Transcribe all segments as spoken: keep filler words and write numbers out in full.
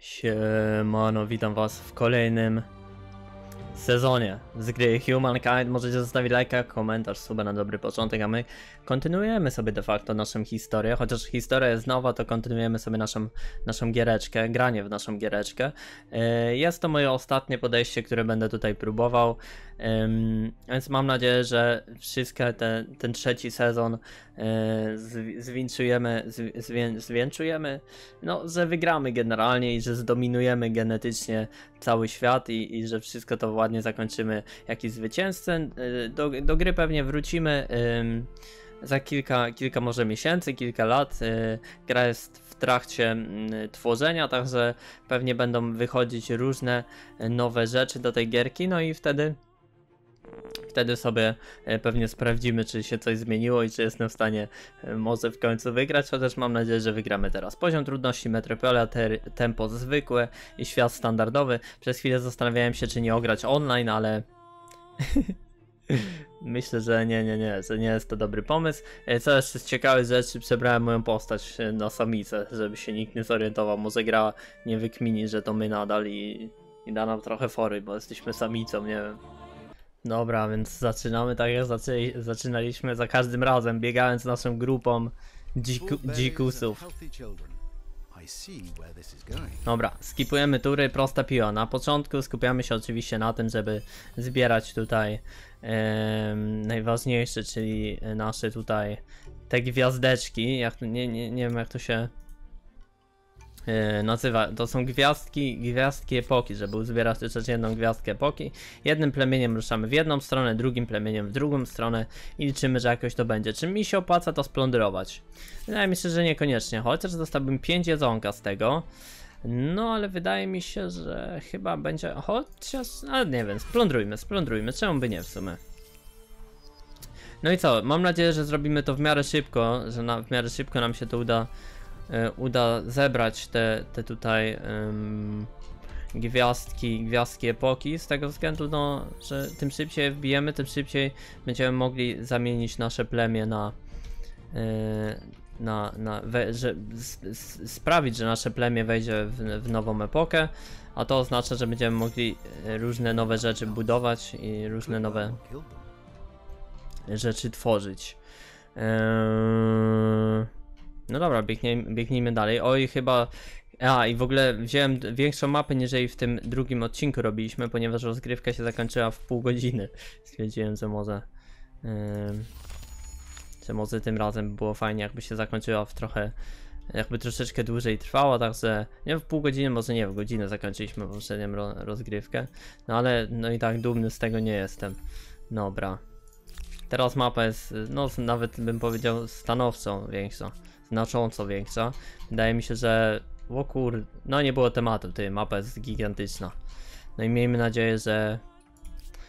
Siemano, witam was w kolejnym sezonie z gry Humankind. Możecie zostawić lajka, komentarz, suba na dobry początek, a my kontynuujemy sobie de facto naszą historię. Chociaż historia jest nowa, to kontynuujemy sobie naszą, naszą giereczkę, granie w naszą giereczkę. Jest to moje ostatnie podejście, które będę tutaj próbował, więc mam nadzieję, że wszystkie te, ten trzeci sezon zwieńczujemy, zwieńczujemy, no, że wygramy generalnie i że zdominujemy genetycznie cały świat i, i że wszystko to ładnie zakończymy jakiś zwycięzcę. Do, do gry pewnie wrócimy ym, za kilka, kilka może miesięcy, kilka lat. Yy, gra jest w trakcie yy, tworzenia, także pewnie będą wychodzić różne yy, nowe rzeczy do tej gierki, no i wtedy Wtedy sobie pewnie sprawdzimy, czy się coś zmieniło i czy jestem w stanie może w końcu wygrać, chociaż mam nadzieję, że wygramy teraz. Poziom trudności metropolia, tempo zwykłe i świat standardowy. Przez chwilę zastanawiałem się, czy nie ograć online, ale myślę, że nie, nie, nie, że nie jest to dobry pomysł. Co jeszcze z ciekawych rzeczy, przebrałem moją postać na samicę, żeby się nikt nie zorientował. Może gra nie wykmini, że to my nadal i, i da nam trochę fory, bo jesteśmy samicą, nie wiem. Dobra, więc zaczynamy tak jak zaczę zaczynaliśmy za każdym razem, biegając naszą grupą dziku dzikusów. Dobra, skipujemy tury, prosta piła. Na początku skupiamy się oczywiście na tym, żeby zbierać tutaj e, najważniejsze, czyli nasze tutaj te gwiazdeczki, jak, nie, nie, nie wiem jak to się nazywa, to są gwiazdki, gwiazdki epoki, żeby uzbierać jeszcze jedną gwiazdkę epoki. Jednym plemieniem ruszamy w jedną stronę, drugim plemieniem w drugą stronę i liczymy, że jakoś to będzie. Czy mi się opłaca to splądrować? Wydaje mi się, że niekoniecznie, chociaż dostałbym pięć jedzonka z tego. No ale wydaje mi się, że chyba będzie, chociaż, ale nie wiem, splądrujmy, splądrujmy, czemu by nie w sumie. No i co, mam nadzieję, że zrobimy to w miarę szybko, że na, w miarę szybko nam się to uda uda zebrać te, te tutaj um, gwiazdki, gwiazdki epoki, z tego względu, no, że tym szybciej je wbijemy, tym szybciej będziemy mogli zamienić nasze plemię na, yy, na, na we, że, s, s, sprawić, że nasze plemię wejdzie w, w nową epokę, a to oznacza, że będziemy mogli różne nowe rzeczy budować i różne nowe rzeczy tworzyć. Yy... No dobra, biegniemy, biegnijmy dalej. Oj, chyba... A, i w ogóle wziąłem większą mapę, niż w tym drugim odcinku robiliśmy, ponieważ rozgrywka się zakończyła w pół godziny. Stwierdziłem, że może... Yy, że może tym razem było fajnie, jakby się zakończyła w trochę... Jakby troszeczkę dłużej trwała, także... Nie w pół godziny, może nie, w godzinę zakończyliśmy poprzednią ro, rozgrywkę. No ale, no i tak dumny z tego nie jestem. Dobra. Teraz mapa jest, no nawet bym powiedział, stanowcą większą. Znacząco większa. Wydaje mi się, że... O kur... No nie było tematu, ty, mapa jest gigantyczna. No i miejmy nadzieję, że...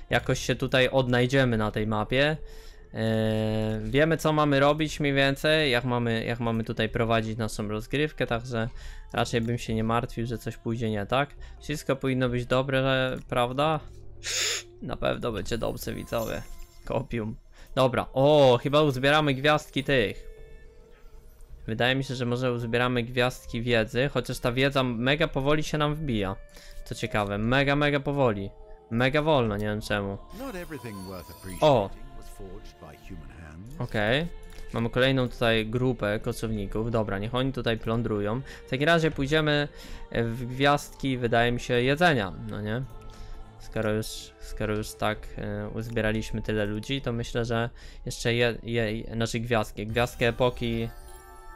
Jakoś się tutaj odnajdziemy na tej mapie. Eee, wiemy co mamy robić mniej więcej, jak mamy, jak mamy tutaj prowadzić naszą rozgrywkę, także... Raczej bym się nie martwił, że coś pójdzie nie tak. Wszystko powinno być dobre, prawda? Na pewno będzie dobrze, widzowie. Kopium. Dobra, o, chyba uzbieramy gwiazdki tych. Wydaje mi się, że może uzbieramy gwiazdki wiedzy, chociaż ta wiedza mega powoli się nam wbija. Co ciekawe, mega, mega powoli. Mega wolno, nie wiem czemu. O! Okej. Okay. Mamy kolejną tutaj grupę kocowników. Dobra, niech oni tutaj plądrują. W takim razie pójdziemy w gwiazdki, wydaje mi się, jedzenia, no nie? Skoro już, skoro już tak e, uzbieraliśmy tyle ludzi, to myślę, że jeszcze je, je, znaczy gwiazdki, gwiazdkę epoki...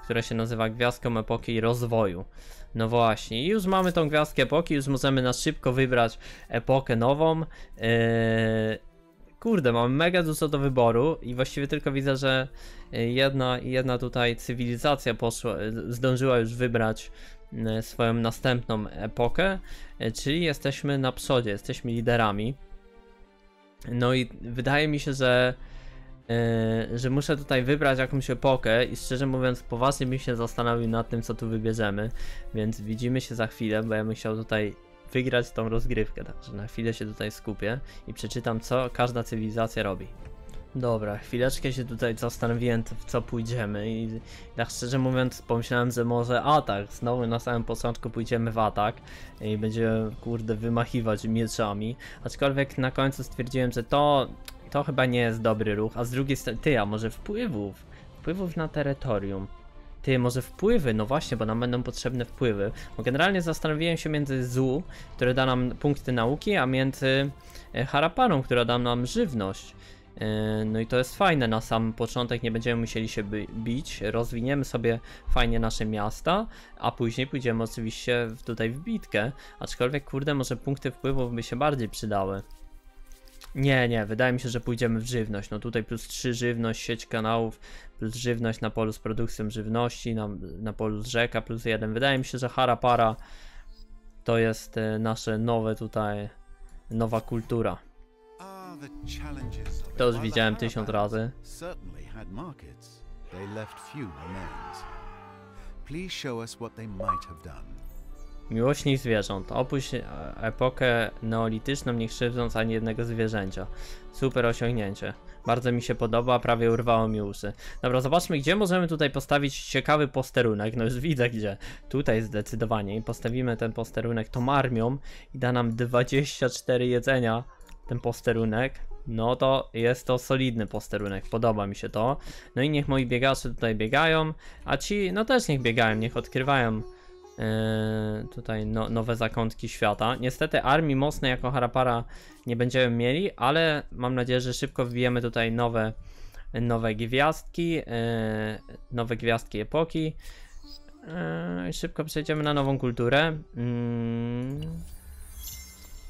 Która się nazywa Gwiazdką Epoki Rozwoju. No właśnie, i już mamy tą Gwiazdkę Epoki, już możemy na szybko wybrać epokę nową. Eee, kurde, mamy mega dużo do wyboru i właściwie tylko widzę, że jedna, jedna tutaj cywilizacja poszła, zdążyła już wybrać swoją następną epokę, czyli jesteśmy na przodzie, jesteśmy liderami. No i wydaje mi się, że Yy, że muszę tutaj wybrać jakąś epokę i szczerze mówiąc poważnie bym się zastanowił nad tym, co tu wybierzemy, więc widzimy się za chwilę, bo ja bym chciał tutaj wygrać tą rozgrywkę, także na chwilę się tutaj skupię i przeczytam, co każda cywilizacja robi. Dobra, chwileczkę się tutaj zastanowiłem, w co pójdziemy i tak szczerze mówiąc pomyślałem, że może atak, znowu na samym początku pójdziemy w atak i będziemy, kurde, wymachiwać mieczami, aczkolwiek na końcu stwierdziłem, że to, to chyba nie jest dobry ruch, a z drugiej strony, ty, a może wpływów, wpływów na terytorium. Ty, może wpływy? No właśnie, bo nam będą potrzebne wpływy. Bo generalnie zastanowiłem się między Zu, które da nam punkty nauki, a między Harappaną, która da nam żywność. No i to jest fajne na sam początek, nie będziemy musieli się bić, rozwiniemy sobie fajnie nasze miasta, a później pójdziemy oczywiście tutaj w bitkę. Aczkolwiek, kurde, może punkty wpływów by się bardziej przydały. Nie, nie, wydaje mi się, że pójdziemy w żywność. No tutaj plus trzy żywność, sieć kanałów, plus żywność na polu z produkcją żywności, na, na polu z rzeka, plus jeden. Wydaje mi się, że Harappa to jest nasze nowe tutaj, nowa kultura. To już widziałem tysiąc razy. Miłośnik zwierząt. Opuść epokę neolityczną, nie krzywdząc ani jednego zwierzęcia. Super osiągnięcie. Bardzo mi się podoba, prawie urwało mi uszy. Dobra, zobaczmy, gdzie możemy tutaj postawić ciekawy posterunek. No już widzę gdzie. Tutaj zdecydowanie. I postawimy ten posterunek tą armią i da nam dwadzieścia cztery jedzenia ten posterunek. No to jest to solidny posterunek, podoba mi się to. No i niech moi biegacze tutaj biegają, a ci no też niech biegają, niech odkrywają Yy, tutaj no, nowe zakątki świata. Niestety armii mocnej jako Harappa nie będziemy mieli, ale mam nadzieję, że szybko wbijemy tutaj nowe nowe gwiazdki, yy, nowe gwiazdki epoki i yy, szybko przejdziemy na nową kulturę yy.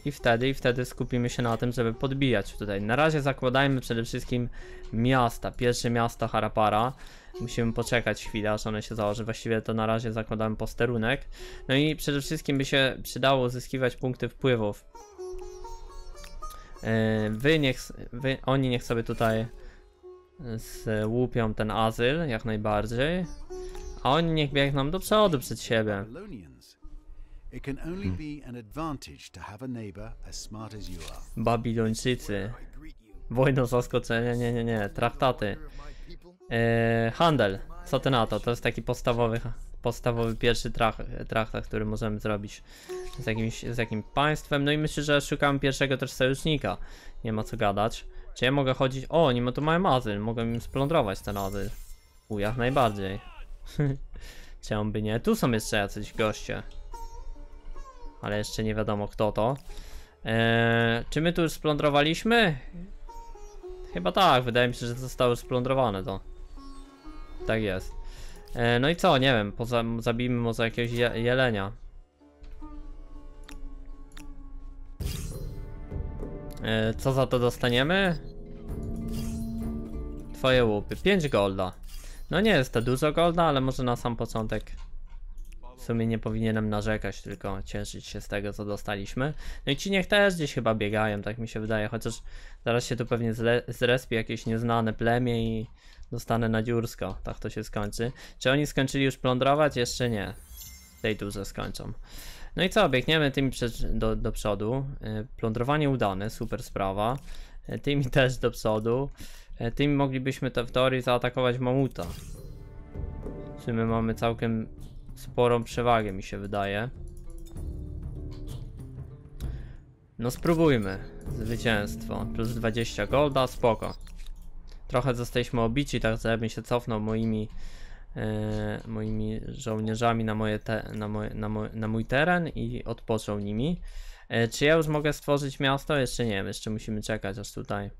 I wtedy, i wtedy skupimy się na tym, żeby podbijać tutaj. Na razie zakładajmy przede wszystkim miasta. Pierwsze miasto Harappa. Musimy poczekać chwilę, aż one się założy. Właściwie to na razie zakładamy posterunek. No i przede wszystkim by się przydało uzyskiwać punkty wpływów. Wy niech, wy, oni niech sobie tutaj złupią ten azyl, jak najbardziej. A oni niech biegną do przodu przed siebie. Hmm. Babilończycy. Wojna zaskoczenia, nie, nie, nie, traktaty. Eee, handel, co ty na to? To jest taki podstawowy, podstawowy pierwszy trakt, traktat, który możemy zrobić z jakimś, z jakimś państwem. No i myślę, że szukamy pierwszego też sojusznika. Nie ma co gadać. Czy ja mogę chodzić? O, oni tu mają azyl, mogę im splądrować ten azyl. U, jak najbardziej. Czemu by nie? Tu są jeszcze jacyś goście. Ale jeszcze nie wiadomo kto to. Eee, czy my tu już splądrowaliśmy? Chyba tak, wydaje mi się, że zostały splądrowane to. Tak jest. Eee, no i co, nie wiem, poza, zabijmy może jakiegoś je jelenia. Eee, co za to dostaniemy? Twoje łupy, pięć golda. No nie jest to dużo golda, ale może na sam początek. W sumie nie powinienem narzekać, tylko cieszyć się z tego, co dostaliśmy. No i ci niech też gdzieś chyba biegają, tak mi się wydaje, chociaż zaraz się tu pewnie zrespi jakieś nieznane plemię i dostanę na dziursko, tak to się skończy. Czy oni skończyli już plądrować? Jeszcze nie. W tej turze skończą. No i co, biegniemy tymi do, do przodu. Plądrowanie udane, super sprawa. Tymi też do przodu. Tymi moglibyśmy te, w teorii zaatakować mamuta. Czy my mamy całkiem sporą przewagę, mi się wydaje. No spróbujmy. Zwycięstwo. Plus dwadzieścia golda, spoko. Trochę zostaliśmy obici, tak że ja bym się cofnął moimi e, moimi żołnierzami na, moje te, na, moje, na, mo, na mój teren i odpoczął nimi. E, czy ja już mogę stworzyć miasto? Jeszcze nie wiem, jeszcze musimy czekać aż tutaj.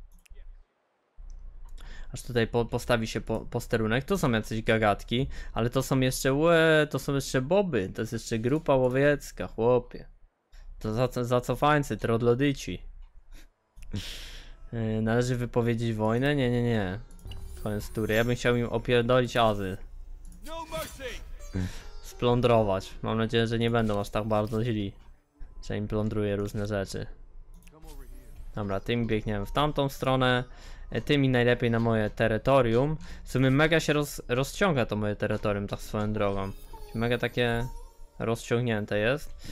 Aż tutaj po, postawi się po, posterunek. Tu są jacyś gagatki, ale to są jeszcze łe, to są jeszcze boby, to jest jeszcze grupa łowiecka, chłopie. To za, zacofańcy, troglodyci. Yy, należy wypowiedzieć wojnę? Nie, nie, nie. Koniec tury. Ja bym chciał im opierdolić azyl. Splądrować. Mam nadzieję, że nie będą aż tak bardzo źli, że im plądruje różne rzeczy. Dobra, tym biegniemy w tamtą stronę. Tymi najlepiej na moje terytorium. W sumie mega się roz, rozciąga to moje terytorium, tak swoją drogą. Mega takie rozciągnięte jest.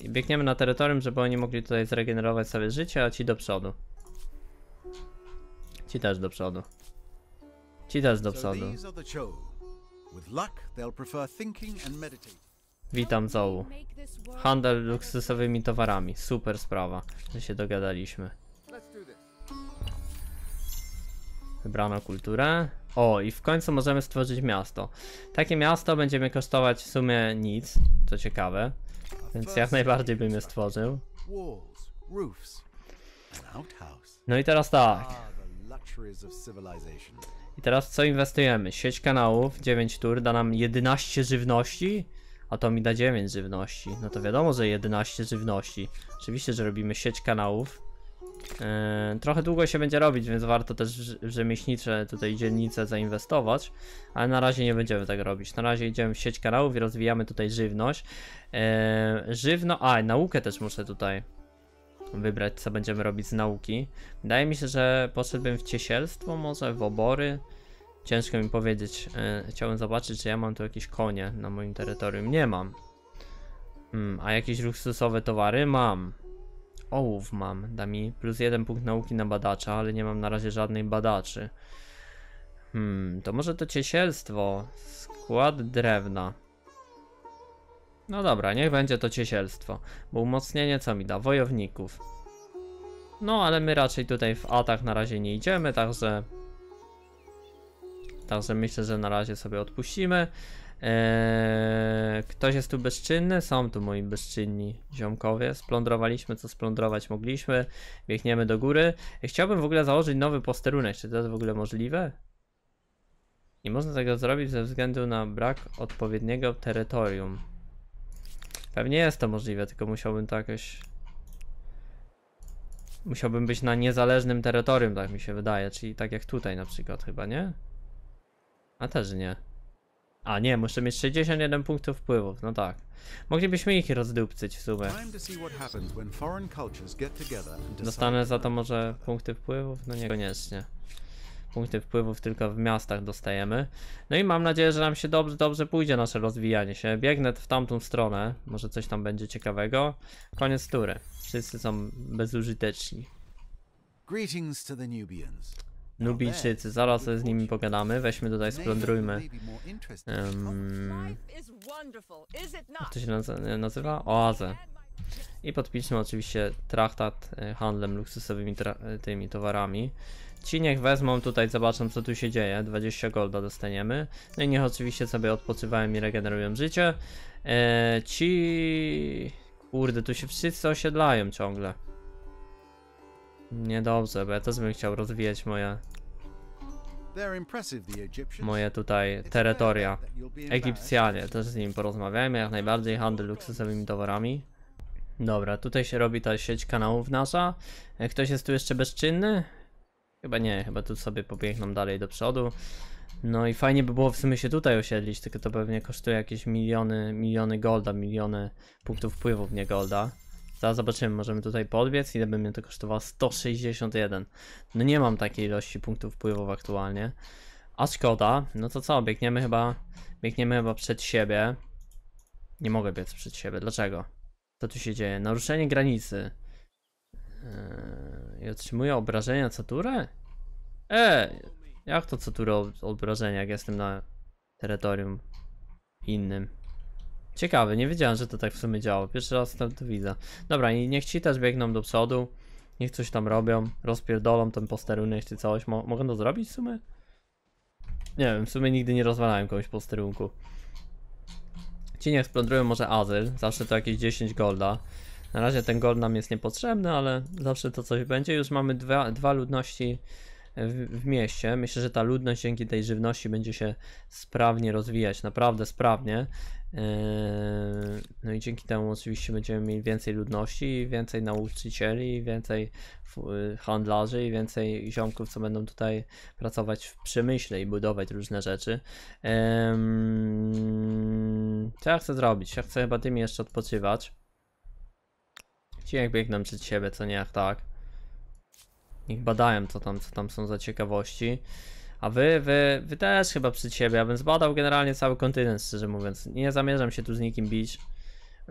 Yy, biegniemy na terytorium, żeby oni mogli tutaj zregenerować sobie życie, a ci do przodu. Ci też do przodu. Ci też do przodu. Witam Zołu. Handel luksusowymi towarami. Super sprawa, że się dogadaliśmy. Wybrano kulturę. O, i w końcu możemy stworzyć miasto. Takie miasto będzie mnie kosztować w sumie nic, co ciekawe. Więc jak najbardziej bym je stworzył. No i teraz tak. I teraz co inwestujemy? Sieć kanałów, dziewięć tur da nam jedenaście żywności, a to mi da dziewięć żywności. No to wiadomo, że jedenaście żywności. Oczywiście, że robimy sieć kanałów. Yy, trochę długo się będzie robić, więc warto też w rzemieślnicze tutaj dzielnice zainwestować, ale na razie nie będziemy tak robić. Na razie idziemy w sieć kanałów i rozwijamy tutaj żywność. Yy, żywno, a naukę też muszę tutaj wybrać, co będziemy robić z nauki. Wydaje mi się, że poszedłbym w ciesielstwo, może w obory. Ciężko mi powiedzieć. Yy, chciałbym zobaczyć, czy ja mam tu jakieś konie na moim terytorium. Nie mam. Yy, a jakieś luksusowe towary? Mam. Ołów mam, da mi plus jeden punkt nauki na badacza, ale nie mam na razie żadnej badaczy. Hmm, to może to ciesielstwo. Skład drewna. No dobra, niech będzie to ciesielstwo. Bo umocnienie co mi da? Wojowników. No ale my raczej tutaj w atak na razie nie idziemy, także... Także myślę, że na razie sobie odpuścimy. Eee, ktoś jest tu bezczynny? Są tu moi bezczynni ziomkowie. Splądrowaliśmy, co splądrować mogliśmy. Biegniemy do góry. Chciałbym w ogóle założyć nowy posterunek. Czy to jest w ogóle możliwe? Nie można tego zrobić ze względu na brak odpowiedniego terytorium. Pewnie jest to możliwe, tylko musiałbym to jakoś... Musiałbym być na niezależnym terytorium, tak mi się wydaje. Czyli tak jak tutaj na przykład chyba, nie? A też nie. A nie, muszę mieć sześćdziesiąt jeden punktów wpływów, no tak. Moglibyśmy ich rozdupcyć w sumie. Dostanę za to może punkty wpływów? No niekoniecznie. Punkty wpływów tylko w miastach dostajemy. No i mam nadzieję, że nam się dobrze, dobrze pójdzie nasze rozwijanie się. Biegnę w tamtą stronę, może coś tam będzie ciekawego. Koniec tury. Wszyscy są bezużyteczni. Greetings to the Nubians. Nubijczycy, zaraz z nimi pogadamy, weźmy tutaj, splądrujmy. Um, jak to się nazywa? Oazę. I podpiszmy oczywiście traktat handlem luksusowymi tymi towarami. Ci niech wezmą tutaj, zobaczą co tu się dzieje, dwadzieścia golda dostaniemy. No i niech oczywiście sobie odpoczywają i regenerują życie. E, ci... Kurde, tu się wszyscy osiedlają ciągle. Niedobrze, bo ja też bym chciał rozwijać moje moje tutaj terytoria. Egipcjanie, też z nimi porozmawiajmy, jak najbardziej handel luksusowymi towarami. Dobra, tutaj się robi ta sieć kanałów nasza. Ktoś jest tu jeszcze bezczynny? Chyba nie, chyba tu sobie pobiegną dalej do przodu. No i fajnie by było w sumie się tutaj osiedlić, tylko to pewnie kosztuje jakieś miliony, miliony golda, miliony punktów wpływów, nie golda. Zaraz zobaczymy, możemy tutaj podbiec, ile by mnie to kosztowało? sto sześćdziesiąt jeden. No nie mam takiej ilości punktów wpływów aktualnie. A szkoda, no to co, biegniemy chyba, biegniemy chyba przed siebie. Nie mogę biec przed siebie, dlaczego? Co tu się dzieje? Naruszenie granicy. Yy, I otrzymuję obrażenia co turę? E, jak to co turę obrażenia, jak jestem na terytorium innym? Ciekawe, nie wiedziałem, że to tak w sumie działo. Pierwszy raz tam to widzę. Dobra, i niech ci też biegną do przodu. Niech coś tam robią, rozpierdolą ten posterunek czy coś. Mo mogą to zrobić w sumie? Nie wiem, w sumie nigdy nie rozwalałem kogoś posterunku. Ci niech splądrują może azyl. Zawsze to jakieś dziesięć golda. Na razie ten gold nam jest niepotrzebny, ale zawsze to coś będzie. Już mamy dwa, dwa ludności w, w mieście. Myślę, że ta ludność dzięki tej żywności będzie się sprawnie rozwijać. Naprawdę sprawnie. No i dzięki temu oczywiście będziemy mieli więcej ludności, więcej nauczycieli, więcej handlarzy i więcej ziomków, co będą tutaj pracować w przemyśle i budować różne rzeczy. Co ja chcę zrobić? Ja chcę chyba tymi jeszcze odpoczywać. Ci jak biegną przed siebie, co nie jak tak. Niech badają co tam, co tam są za ciekawości. A wy, wy, wy też chyba przed siebie, ja bym zbadał generalnie cały kontynent, szczerze mówiąc. Nie zamierzam się tu z nikim bić.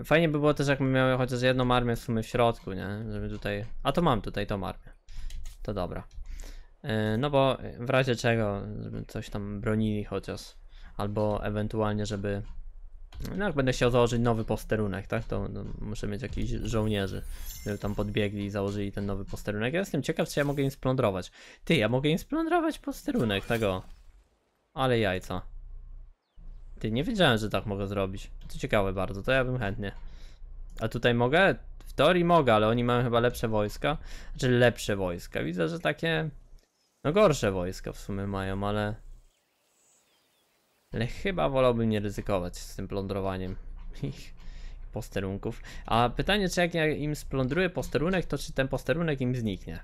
Fajnie by było też, jakbym miał chociaż jedną armię w sumie w środku, nie? Żeby tutaj... A to mam tutaj tą armię. To dobra. No bo w razie czego, żeby coś tam bronili chociaż, albo ewentualnie, żeby, no jak będę chciał założyć nowy posterunek, tak, to no, muszę mieć jakichś żołnierzy, żeby tam podbiegli i założyli ten nowy posterunek. Ja jestem ciekaw, czy ja mogę im splądrować. Ty, ja mogę im splądrować posterunek tego. Ale jajca. Ty, nie wiedziałem, że tak mogę zrobić. To ciekawe bardzo, to ja bym chętnie. A tutaj mogę? W teorii mogę, ale oni mają chyba lepsze wojska. Znaczy lepsze wojska. Widzę, że takie... No gorsze wojska w sumie mają, ale... Ale chyba wolałbym nie ryzykować z tym plądrowaniem ich posterunków. A pytanie, czy jak ja im splądruję posterunek, to czy ten posterunek im zniknie?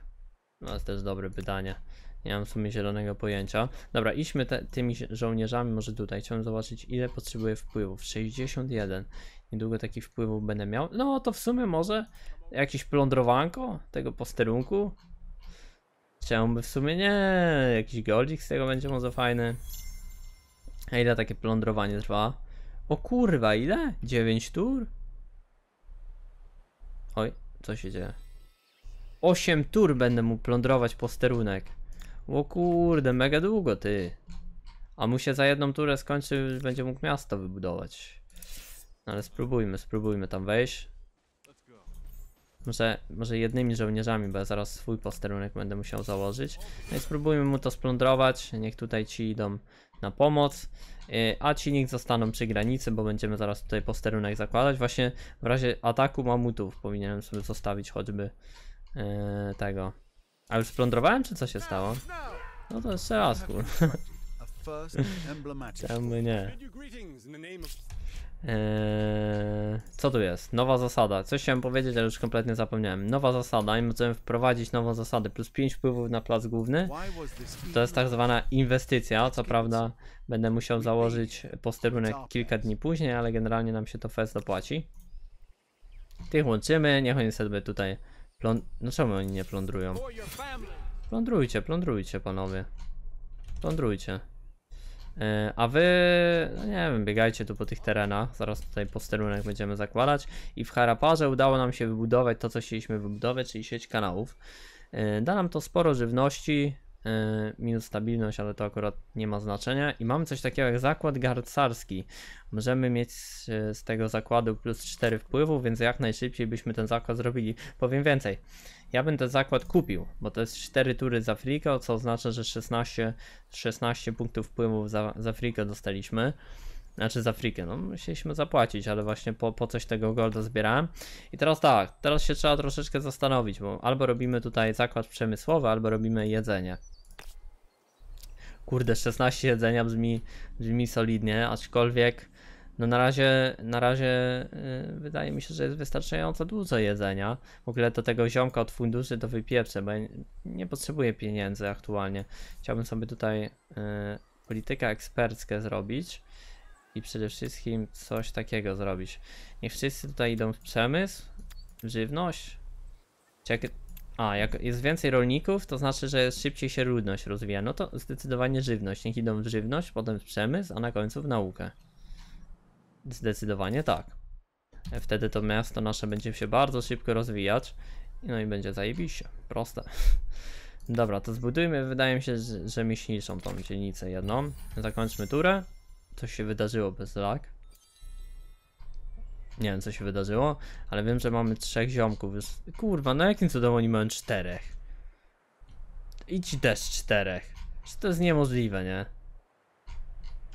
No to jest też dobre pytanie. Nie mam w sumie zielonego pojęcia. Dobra, idźmy te, tymi żołnierzami może tutaj. Chciałem zobaczyć, ile potrzebuję wpływów. sześćdziesiąt jeden. Niedługo takich wpływów będę miał. No to w sumie może jakieś plądrowanko tego posterunku? Chciałbym w sumie nie. Jakiś goldzik z tego będzie może fajny. A ile takie plądrowanie trwa? O kurwa, ile? dziewięć tur? Oj, co się dzieje? osiem tur będę mógł plądrować posterunek. O kurde, mega długo, ty. A mu się za jedną turę skończy, będzie mógł miasto wybudować. No ale spróbujmy, spróbujmy tam wejść. Może, może jednymi żołnierzami, bo ja zaraz swój posterunek będę musiał założyć. No i spróbujmy mu to splądrować. Niech tutaj ci idą na pomoc. Yy, a ci niech zostaną przy granicy, bo będziemy zaraz tutaj posterunek zakładać. Właśnie w razie ataku mamutów powinienem sobie zostawić choćby yy, tego. A już splądrowałem, czy co się stało? No to jeszcze raz, kurwa. Czemu nie? Eee, co tu jest? Nowa zasada. Coś chciałem powiedzieć, ale już kompletnie zapomniałem. Nowa zasada i możemy wprowadzić nową zasadę. Plus pięć wpływów na plac główny. To jest tak zwana inwestycja. Co prawda będę musiał założyć posterunek kilka dni później, ale generalnie nam się to fest dopłaci. Tych łączymy, niech oni sobie tutaj plą... No czemu oni nie plądrują? Plądrujcie, plądrujcie panowie. Plądrujcie. A wy, no nie wiem, biegajcie tu po tych terenach. Zaraz tutaj posterunek będziemy zakładać. I w Haraparze udało nam się wybudować to, co chcieliśmy wybudować, czyli sieć kanałów. Da nam to sporo żywności, minus stabilność, ale to akurat nie ma znaczenia. I mamy coś takiego jak zakład garcarski. Możemy mieć z tego zakładu plus cztery wpływów, więc jak najszybciej byśmy ten zakład zrobili. Powiem więcej, ja bym ten zakład kupił, bo to jest cztery tury za Friko, co oznacza, że szesnaście punktów wpływów za, za Friko dostaliśmy. Znaczy za Frikę, no musieliśmy zapłacić, ale właśnie po, po coś tego golda zbierałem. I teraz tak, teraz się trzeba troszeczkę zastanowić, bo albo robimy tutaj zakład przemysłowy, albo robimy jedzenie. Kurde, szesnaście jedzenia brzmi, brzmi solidnie, aczkolwiek no na razie, na razie yy, wydaje mi się, że jest wystarczająco dużo jedzenia. W ogóle do tego ziomka od funduszy to wypieprzę, bo ja nie, nie potrzebuję pieniędzy aktualnie. Chciałbym sobie tutaj yy, politykę ekspercką zrobić. I przede wszystkim coś takiego zrobić. Niech wszyscy tutaj idą w przemysł, w żywność. Jak, a, jak jest więcej rolników, to znaczy, że szybciej się ludność rozwija. No to zdecydowanie żywność. Niech idą w żywność, potem w przemysł, a na końcu w naukę. Zdecydowanie tak. Wtedy to miasto nasze będzie się bardzo szybko rozwijać. No i będzie zajebiście. Proste. Dobra, to zbudujmy, wydaje mi się, że, że myślniczą tą dzielnicę jedną. Zakończmy turę. Coś się wydarzyło bez lag. Nie wiem, co się wydarzyło, ale wiem, że mamy trzech ziomków. Kurwa, no jakim cudem oni mają czterech? I ci też czterech. Czy to jest niemożliwe, nie?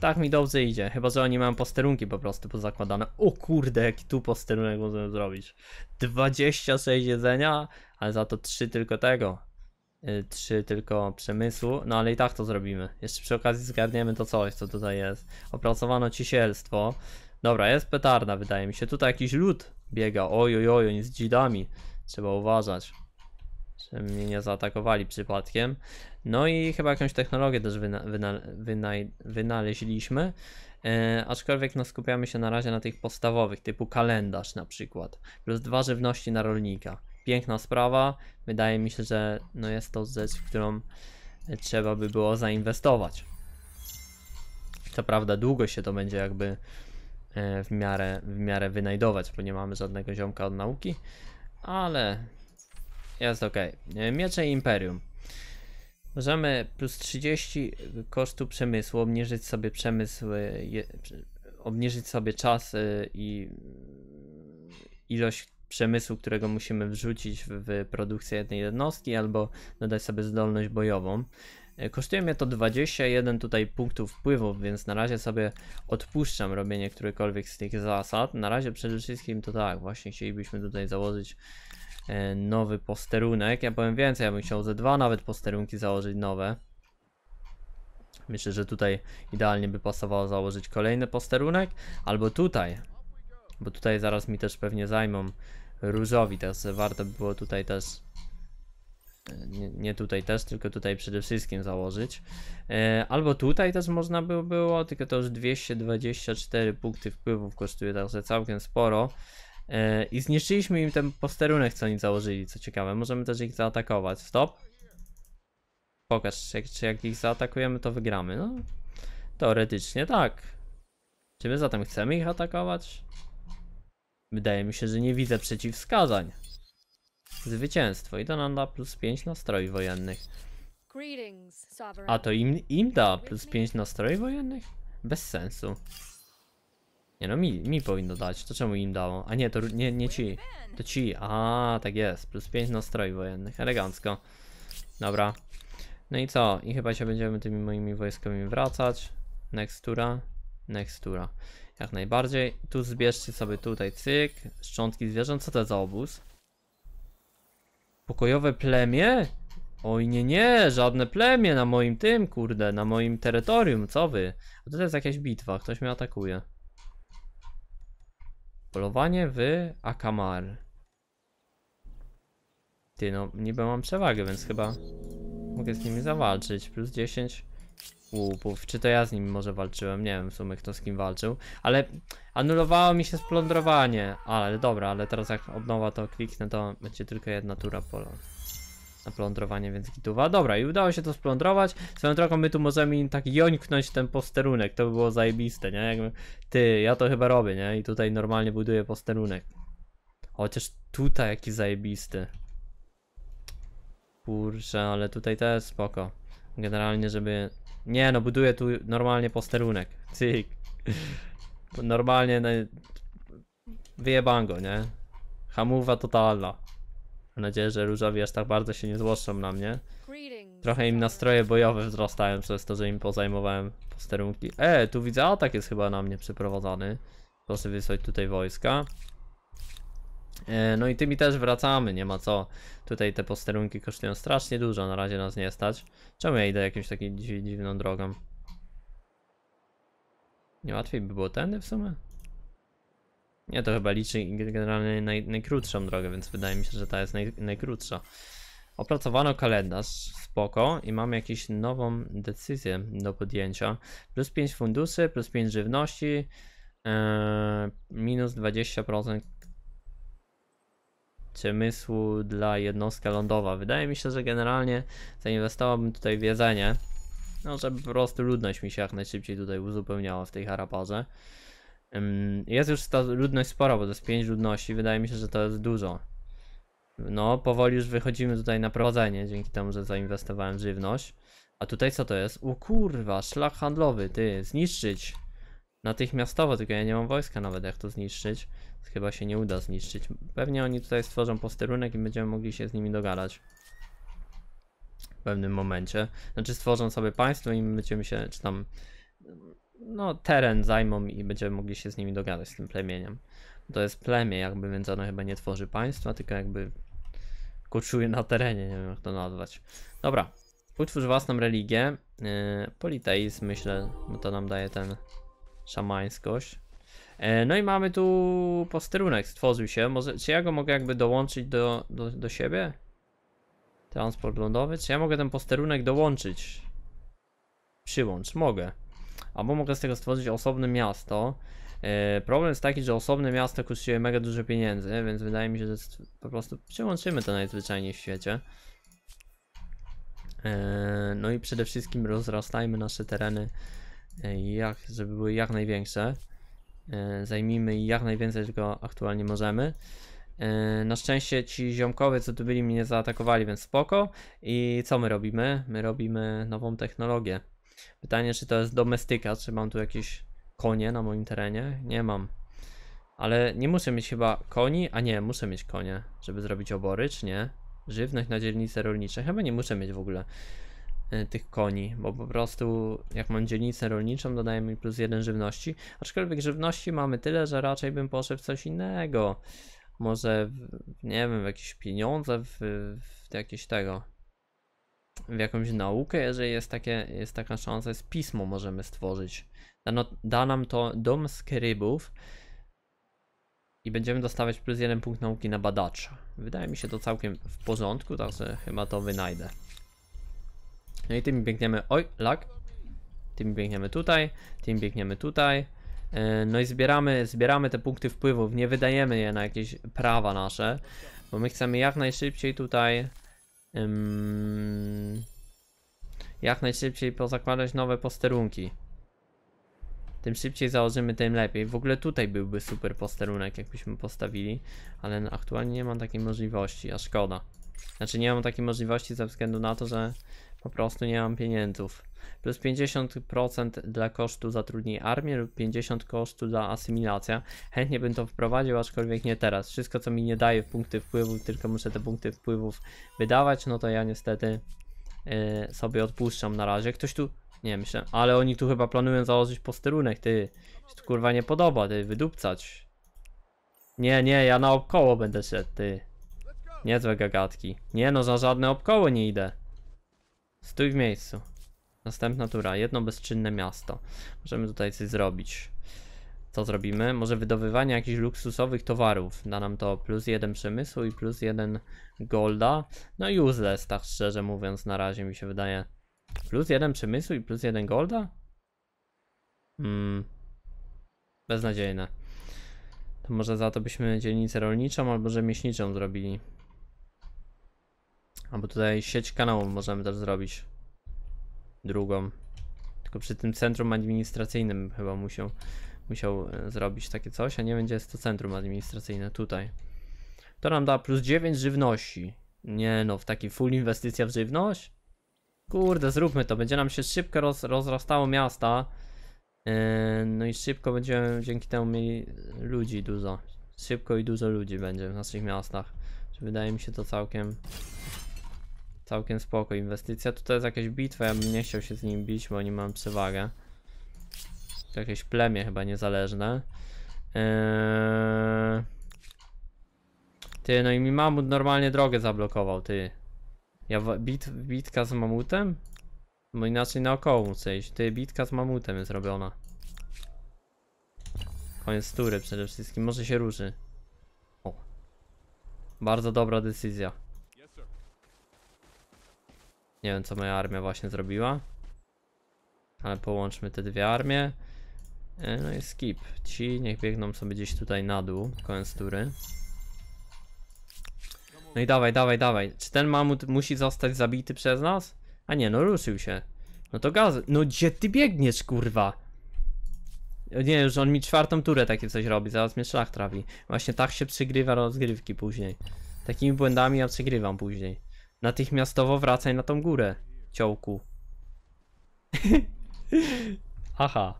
Tak mi dobrze idzie. Chyba, że oni mają posterunki po prostu pozakładane. O kurde, jaki tu posterunek możemy zrobić. dwadzieścia sześć jedzenia, ale za to trzy tylko tego. Trzy tylko przemysłu, no ale i tak to zrobimy. Jeszcze przy okazji zgarniemy to coś, co tutaj jest. Opracowano cisielstwo. Dobra, jest petarda, wydaje mi się. Tutaj jakiś lud biega. Ojojoj, oj, oni z dzidami. Trzeba uważać, żeby mnie nie zaatakowali przypadkiem. No i chyba jakąś technologię też wyna wyna wynaj wynaleźliśmy. E, aczkolwiek no, skupiamy się na razie na tych podstawowych, typu kalendarz na przykład. Plus dwa żywności na rolnika. Piękna sprawa, wydaje mi się, że no jest to rzecz, w którą trzeba by było zainwestować. Co prawda długo się to będzie jakby w miarę, w miarę wynajdować, bo nie mamy żadnego ziomka od nauki, ale jest ok. Miecze i Imperium. Możemy plus trzydzieści kosztu przemysłu, obniżyć sobie przemysł, je, obniżyć sobie czas i ilość przemysłu, którego musimy wrzucić w produkcję jednej jednostki, albo dodać sobie zdolność bojową. Kosztuje mnie to dwadzieścia jeden tutaj punktów wpływów, więc na razie sobie odpuszczam robienie którykolwiek z tych zasad. Na razie przede wszystkim to tak, właśnie chcielibyśmy tutaj założyć nowy posterunek. Ja powiem więcej, ja bym chciał ze dwa nawet posterunki założyć nowe. Myślę, że tutaj idealnie by pasowało założyć kolejny posterunek, albo tutaj, bo tutaj zaraz mi też pewnie zajmą różowi, tak warto by było tutaj też, nie, nie tutaj też, tylko tutaj przede wszystkim założyć. Albo tutaj też można by było, tylko to już dwieście dwadzieścia cztery punkty wpływów kosztuje, także całkiem sporo. I zniszczyliśmy im ten posterunek, co oni założyli, co ciekawe. Możemy też ich zaatakować. Stop. Pokaż, czy jak, czy jak ich zaatakujemy, to wygramy. No, teoretycznie tak. Czy my zatem chcemy ich atakować? Wydaje mi się, że nie widzę przeciwwskazań. Zwycięstwo. I to nam da plus pięć nastroi wojennych. A to im, im da plus pięć nastroi wojennych? Bez sensu. Nie no, mi, mi powinno dać, to czemu im dało? A nie, to nie, nie ci, to ci, a tak jest, plus pięć nastroi wojennych, elegancko. Dobra, no i co? I chyba się będziemy tymi moimi wojskami wracać. Next tura, next tura, jak najbardziej. Tu zbierzcie sobie tutaj cyk, szczątki zwierząt, co to za obóz? Pokojowe plemię? Oj nie, nie, żadne plemię na moim tym, kurde, na moim terytorium, co wy? A tutaj jest jakaś bitwa, ktoś mnie atakuje. Polowanie w Akamar. Ty no, niby mam przewagę, więc chyba mogę z nimi zawalczyć. Plus dziesięć łupów. Czy to ja z nimi może walczyłem? Nie wiem w sumie kto z kim walczył. Ale anulowało mi się splądrowanie. Ale dobra, ale teraz jak od nowa to kliknę, to będzie tylko jedna tura pola na plądrowanie, więc gituwa. Dobra, i udało się to splądrować. Swoją drogą my tu możemy im tak jońknąć ten posterunek, to by było zajebiste, nie? Jakby, ty, ja to chyba robię, nie? I tutaj normalnie buduję posterunek. Chociaż tutaj jaki zajebisty. Kurczę, ale tutaj też spoko. Generalnie, żeby... Nie, no buduję tu normalnie posterunek. Cyk. Normalnie... No... Wyjebango, nie? Hamuwa totalna. Mam nadzieję, że różowi aż tak bardzo się nie złoszczą na mnie. Trochę im nastroje bojowe wzrastają przez to, że im pozajmowałem posterunki. E, tu widzę, atak jest chyba na mnie przeprowadzany. Proszę wysłać tutaj wojska. E, no i tymi też wracamy, nie ma co. Tutaj te posterunki kosztują strasznie dużo, na razie nas nie stać. Czemu ja idę jakąś taką dziwną drogą? Nie łatwiej by było tędy w sumie? Nie, to chyba liczy generalnie naj, najkrótszą drogę, więc wydaje mi się, że ta jest naj, najkrótsza. Opracowano kalendarz, spoko, i mamy jakąś nową decyzję do podjęcia. Plus pięć funduszy, plus pięć żywności, yy, minus dwadzieścia procent przemysłu dla jednostka lądowa. Wydaje mi się, że generalnie zainwestowałbym tutaj w jedzenie, no żeby po prostu ludność mi się jak najszybciej tutaj uzupełniała w tej Harapparze. Jest już ta ludność spora, bo to jest pięć ludności, wydaje mi się, że to jest dużo. No, powoli już wychodzimy tutaj na prowadzenie, dzięki temu, że zainwestowałem w żywność. A tutaj co to jest? O kurwa, szlak handlowy, ty, zniszczyć. Natychmiastowo, tylko ja nie mam wojska nawet jak to zniszczyć. Chyba się nie uda zniszczyć. Pewnie oni tutaj stworzą posterunek i będziemy mogli się z nimi dogadać. W pewnym momencie. Znaczy stworzą sobie państwo i my będziemy się, czy tam... No, teren zajmą i będziemy mogli się z nimi dogadać, z tym plemieniem. To jest plemię jakby, więc ono chyba nie tworzy państwa, tylko jakby koczuje na terenie, nie wiem jak to nazwać. Dobra, utwórz własną religię, yy, politeizm myślę, bo to nam daje ten szamańskość. Yy, no i mamy tu posterunek, stworzył się, może, czy ja go mogę jakby dołączyć do, do, do siebie? Transport lądowy, czy ja mogę ten posterunek dołączyć? Przyłącz, mogę. Albo mogę z tego stworzyć osobne miasto. Yy, problem jest taki, że osobne miasto kosztuje mega dużo pieniędzy, więc wydaje mi się, że po prostu przyłączymy to najzwyczajniej w świecie. Yy, no i przede wszystkim rozrastajmy nasze tereny, jak, żeby były jak największe. Yy, zajmijmy jak najwięcej, czego aktualnie możemy. Na szczęście ci ziomkowie, co tu byli, mnie zaatakowali, więc spoko. I co my robimy? My robimy nową technologię. Pytanie, czy to jest domestyka, czy mam tu jakieś konie na moim terenie? Nie mam. Ale nie muszę mieć chyba koni, a nie, muszę mieć konie, żeby zrobić obory, czy nie? Żywność na dzielnice rolnicze, chyba nie muszę mieć w ogóle tych koni, bo po prostu jak mam dzielnicę rolniczą, dodaję mi plus jeden żywności, aczkolwiek żywności mamy tyle, że raczej bym poszedł w coś innego. Może, w, nie wiem, w jakieś pieniądze, w, w jakieś tego, w jakąś naukę, jeżeli jest, takie, jest taka szansa, jest pismo możemy stworzyć. Da, no, da nam to dom skrybów i będziemy dostawać plus jeden punkt nauki na badacza. Wydaje mi się to całkiem w porządku, także chyba to wynajdę. No i tym biegniemy, oj, lag, tym biegniemy tutaj, tym biegniemy tutaj. No i zbieramy, zbieramy te punkty wpływów, nie wydajemy je na jakieś prawa nasze, bo my chcemy jak najszybciej tutaj um, jak najszybciej pozakładać nowe posterunki. Tym szybciej założymy, tym lepiej. W ogóle tutaj byłby super posterunek, jakbyśmy postawili, ale aktualnie nie mam takiej możliwości, a szkoda. Znaczy nie mam takiej możliwości ze względu na to, że po prostu nie mam pieniędzów. Plus pięćdziesiąt procent dla kosztu zatrudnień armii lub pięćdziesiąt procent kosztu dla asymilacja. Chętnie bym to wprowadził, aczkolwiek nie teraz. Wszystko, co mi nie daje punkty wpływów, tylko muszę te punkty wpływów wydawać, no to ja niestety yy, sobie odpuszczam na razie. Ktoś tu... Nie, myślę, ale oni tu chyba planują założyć posterunek, ty. Się tu kurwa nie podoba, ty, wydupcać. Nie, nie, ja na obkoło będę szedł, ty. Niezłe gagatki. Nie no, za żadne obkoło nie idę. Stój w miejscu. Następna tura, jedno bezczynne miasto. Możemy tutaj coś zrobić. Co zrobimy? Może wydobywanie jakichś luksusowych towarów. Da nam to plus jeden przemysłu i plus jeden golda. No i useless, tak szczerze mówiąc, na razie mi się wydaje. Plus jeden przemysłu i plus jeden golda? Hmm. Beznadziejne. To może za to byśmy dzielnicę rolniczą albo rzemieślniczą zrobili. Albo tutaj sieć kanałów możemy też zrobić. Drugą. Tylko przy tym centrum administracyjnym chyba musiał, musiał zrobić takie coś, a nie będzie jest to centrum administracyjne tutaj. To nam da plus dziewięć żywności. Nie no, w taki full inwestycja w żywność? Kurde, zróbmy to, będzie nam się szybko roz, rozrastało miasta. yy, No i szybko będziemy dzięki temu mieli ludzi dużo. Szybko i dużo ludzi będzie w naszych miastach. Wydaje mi się to całkiem Całkiem spoko inwestycja. Tutaj jest jakaś bitwa, ja bym nie chciał się z nim bić, bo oni mają przewagę. To jakieś plemię chyba niezależne. yy... Ty, no i mi mamut normalnie drogę zablokował, ty. Ja bit, bitka z mamutem? Bo inaczej naokoło muszę iść. Ty, bitka z mamutem jest robiona. Koniec tury przede wszystkim, może się ruszy. O. Bardzo dobra decyzja. Nie wiem, co moja armia właśnie zrobiła. Ale połączmy te dwie armie. No i skip. Ci niech biegną sobie gdzieś tutaj na dół. Koniec tury. No i dawaj, dawaj, dawaj. Czy ten mamut musi zostać zabity przez nas? A nie, no ruszył się. No to gaz. No gdzie ty biegniesz, kurwa? Nie, już on mi czwartą turę takie coś robi, zaraz mnie szlak trafi. Właśnie tak się przygrywa rozgrywki później. Takimi błędami ja przegrywam później. Natychmiastowo wracaj na tą górę, ciołku. Aha.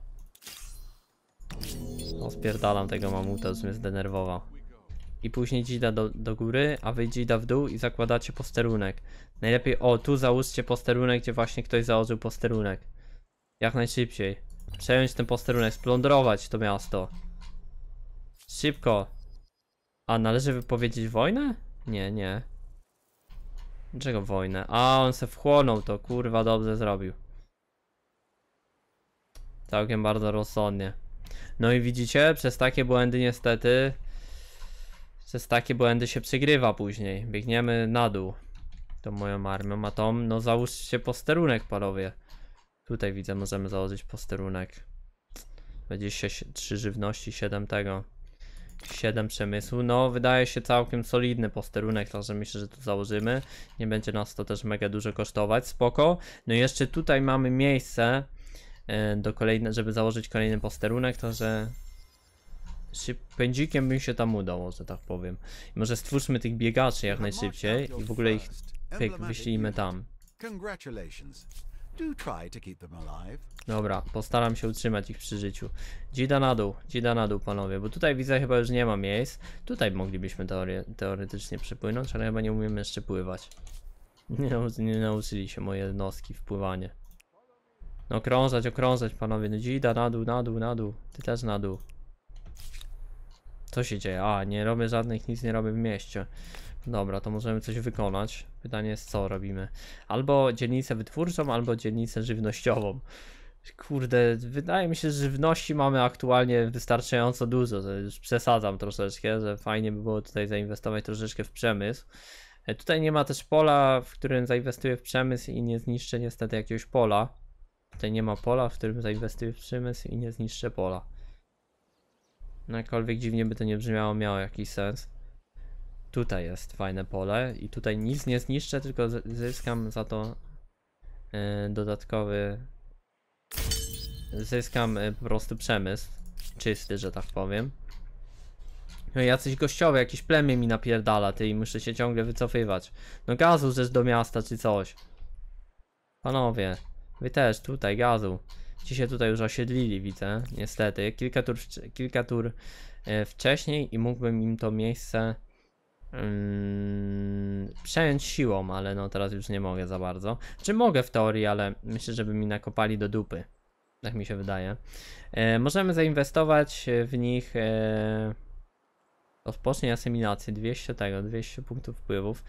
No spierdalam tego mamuta, już mnie zdenerwował. I później dzida do, do góry, a wy dzida w dół i zakładacie posterunek. Najlepiej, o, tu załóżcie posterunek, gdzie właśnie ktoś założył posterunek. Jak najszybciej. Przejąć ten posterunek, splądrować to miasto. Szybko. A należy wypowiedzieć wojnę? Nie, nie. Dlaczego wojnę? A, on se wchłonął to, kurwa, dobrze zrobił. Całkiem bardzo rozsądnie. No i widzicie, przez takie błędy niestety... Przez takie błędy się przegrywa później. Biegniemy na dół tą moją armią, a tą, no załóżcie posterunek, panowie. Tutaj widzę, możemy założyć posterunek. dwadzieścia trzy żywności, siedem tego, siedem przemysłu. No wydaje się całkiem solidny posterunek, także myślę, że tu założymy. Nie będzie nas to też mega dużo kosztować, spoko. No i jeszcze tutaj mamy miejsce do kolejne, żeby założyć kolejny posterunek, także Pędzikiem bym się tam udało, że tak powiem. I może stwórzmy tych biegaczy jak najszybciej i w ogóle ich pyk, wyślijmy tam. Dobra, postaram się utrzymać ich przy życiu. Dzida na dół, dzida na dół, panowie, bo tutaj widzę chyba już nie ma miejsc. Tutaj moglibyśmy teore teoretycznie przepłynąć, ale chyba nie umiemy jeszcze pływać. Nie, nie nauczyli się moje jednostki w pływanie. No krążać, okrążać, panowie, no dzida na dół, na dół, na dół. Ty też na dół. Co się dzieje? A, nie robię żadnych, nic nie robię w mieście. Dobra, to możemy coś wykonać. Pytanie jest, co robimy? Albo dzielnicę wytwórczą, albo dzielnicę żywnościową. Kurde, wydaje mi się, że żywności mamy aktualnie wystarczająco dużo. Już przesadzam troszeczkę, że fajnie by było tutaj zainwestować troszeczkę w przemysł. Tutaj nie ma też pola, w którym zainwestuję w przemysł i nie zniszczę niestety jakiegoś pola. Tutaj nie ma pola, w którym zainwestuję w przemysł i nie zniszczę pola. No jakkolwiek dziwnie by to nie brzmiało, miało jakiś sens. Tutaj jest fajne pole i tutaj nic nie zniszczę, tylko zyskam za to yy, dodatkowy... Zyskam yy, po prostu przemysł czysty, że tak powiem. No jacyś gościowy, jakieś plemię mi napierdala, ty, i muszę się ciągle wycofywać. No gazu rzecz do miasta czy coś. Panowie, wy też tutaj gazu. Ci się tutaj już osiedlili, widzę, niestety. Kilka tur, kilka tur yy, wcześniej i mógłbym im to miejsce... Hmm, przejąć siłą, ale no teraz już nie mogę za bardzo. Czy mogę w teorii, ale myślę, żeby mi nakopali do dupy. Tak mi się wydaje. E, możemy zainwestować w nich. E, rozpocznij asymilację. dwieście tego, dwieście punktów wpływów.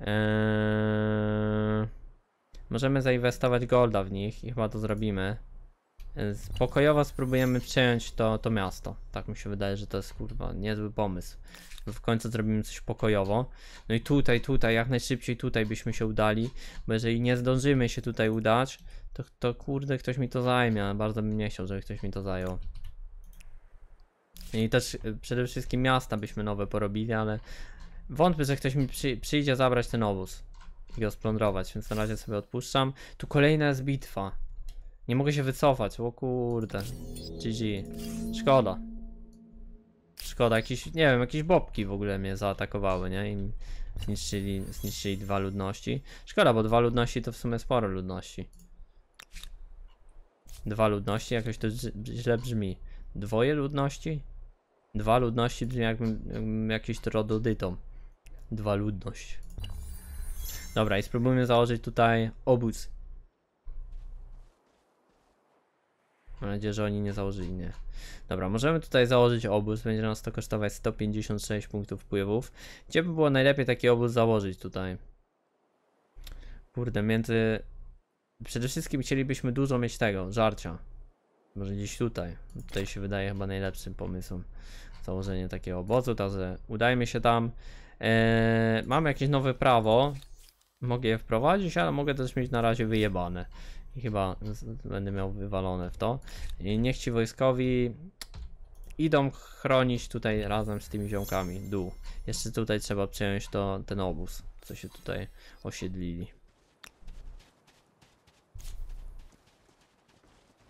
E, możemy zainwestować golda w nich i chyba to zrobimy. E, spokojowo spróbujemy przejąć to, to miasto. Tak mi się wydaje, że to jest kurwa niezły pomysł. W końcu zrobimy coś pokojowo. No i tutaj, tutaj, jak najszybciej tutaj byśmy się udali. Bo jeżeli nie zdążymy się tutaj udać, to, to kurde, ktoś mi to zajmie. Bardzo bym nie chciał, żeby ktoś mi to zajął. I też przede wszystkim miasta byśmy nowe porobili, ale wątpię, że ktoś mi przy, przyjdzie zabrać ten obóz i go splądrować, więc na razie sobie odpuszczam. Tu kolejna jest bitwa. Nie mogę się wycofać, o kurde. G G. Szkoda. Szkoda, jakieś, nie wiem, jakieś bobki w ogóle mnie zaatakowały, nie? I zniszczyli, zniszczyli dwa ludności. Szkoda, bo dwa ludności to w sumie sporo ludności. Dwa ludności, jakoś to źle brzmi. Dwoje ludności? Dwa ludności brzmi jakbym, jakbym jakiś troglodytą. Dwa ludność. Dobra, i spróbujmy założyć tutaj obóz. Mam nadzieję, że oni nie założyli, nie. Dobra, możemy tutaj założyć obóz, będzie nas to kosztować sto pięćdziesiąt sześć punktów wpływów. Gdzie by było najlepiej taki obóz założyć tutaj? Kurde, między... Przede wszystkim chcielibyśmy dużo mieć tego, żarcia. Może gdzieś tutaj. Tutaj się wydaje chyba najlepszym pomysłem założenie takiego obozu, także udajmy się tam. Eee, mamy jakieś nowe prawo. Mogę je wprowadzić, ale mogę też mieć na razie wyjebane. I chyba będę miał wywalone w to. I niech ci wojskowi idą chronić tutaj razem z tymi ziomkami dół. Jeszcze tutaj trzeba przejąć to, ten obóz, co się tutaj osiedlili.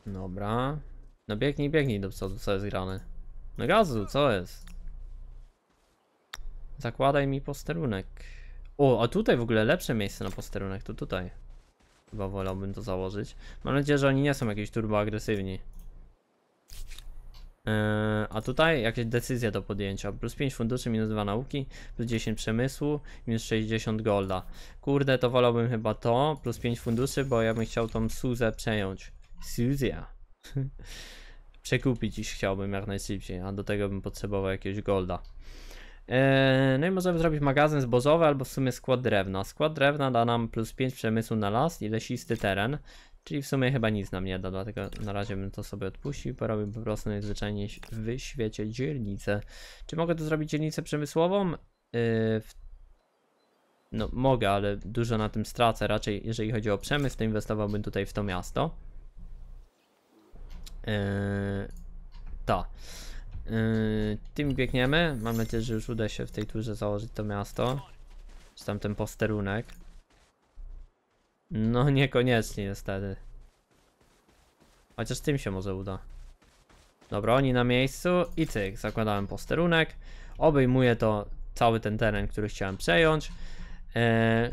Dobra. No biegnij, biegnij do przodu, co jest grane. No gazu, co jest? Zakładaj mi posterunek. O, a tutaj w ogóle lepsze miejsce na posterunek to tutaj. Chyba wolałbym to założyć. Mam nadzieję, że oni nie są jakieś turboagresywni. Yy, a tutaj jakieś decyzje do podjęcia. Plus pięć funduszy, minus dwa nauki, plus dziesięć przemysłu, minus sześćdziesiąt golda. Kurde, to wolałbym chyba to, plus pięć funduszy, bo ja bym chciał tą Suzę przejąć. Suzia. Przekupić ich chciałbym jak najszybciej, a do tego bym potrzebował jakiegoś golda. No i możemy zrobić magazyn zbożowy albo w sumie skład drewna. Skład drewna da nam plus pięć przemysłu na las i lesisty teren. Czyli w sumie chyba nic nam nie da, dlatego na razie bym to sobie odpuścił. Porobię po prostu najzwyczajniej w świecie dzielnicę. Czy mogę to zrobić dzielnicę przemysłową? Yy, no mogę, ale dużo na tym stracę. Raczej jeżeli chodzi o przemysł, to inwestowałbym tutaj w to miasto. Yy, ta. Yy, tym biegniemy. Mam nadzieję, że już uda się w tej turze założyć to miasto. Czy tam ten posterunek. No niekoniecznie niestety. Chociaż tym się może uda. Dobra, oni na miejscu i cyk, zakładałem posterunek. Obejmuję to cały ten teren, który chciałem przejąć.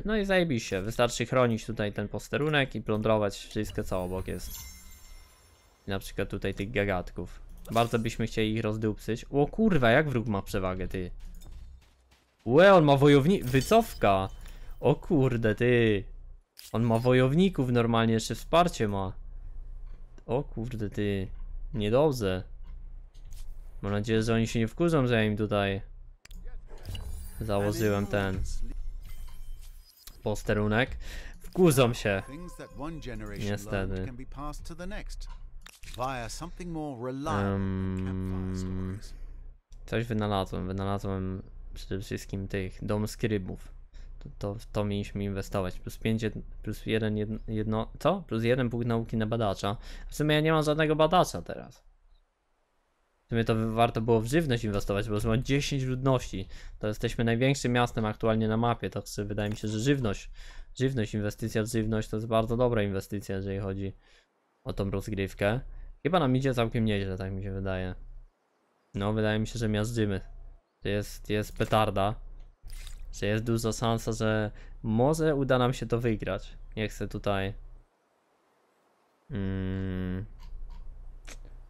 No i zajebiście, wystarczy chronić tutaj ten posterunek i plądrować wszystko, co obok jest. Na przykład tutaj tych gagatków. Bardzo byśmy chcieli ich rozdyupsyć. O kurwa, jak wróg ma przewagę, ty. Łe, on ma wojowni... Wycofka! O kurde, ty. On ma wojowników normalnie, jeszcze wsparcie ma. O kurde, ty. Niedobrze. Mam nadzieję, że oni się nie wkurzą, że ja im tutaj założyłem ten posterunek. Wkurzą się. Niestety. Um, coś wynalazłem. Wynalazłem przede wszystkim tych dom skrybów. To, to, to mieliśmy inwestować. Plus pięć, plus jeden, jedno, jedno. Co? Plus jeden punkt nauki na badacza. W sumie ja nie mam żadnego badacza teraz. W sumie to warto było w żywność inwestować, bo mamy dziesięć ludności. To jesteśmy największym miastem aktualnie na mapie. To wydaje mi się, że żywność, żywność, inwestycja w żywność to jest bardzo dobra inwestycja, jeżeli chodzi o tą rozgrywkę. Chyba nam idzie całkiem nieźle, tak mi się wydaje. No, wydaje mi się, że miażdżymy. Jest, jest petarda. Że jest duża szansa, że może uda nam się to wygrać. Nie chcę tutaj mm,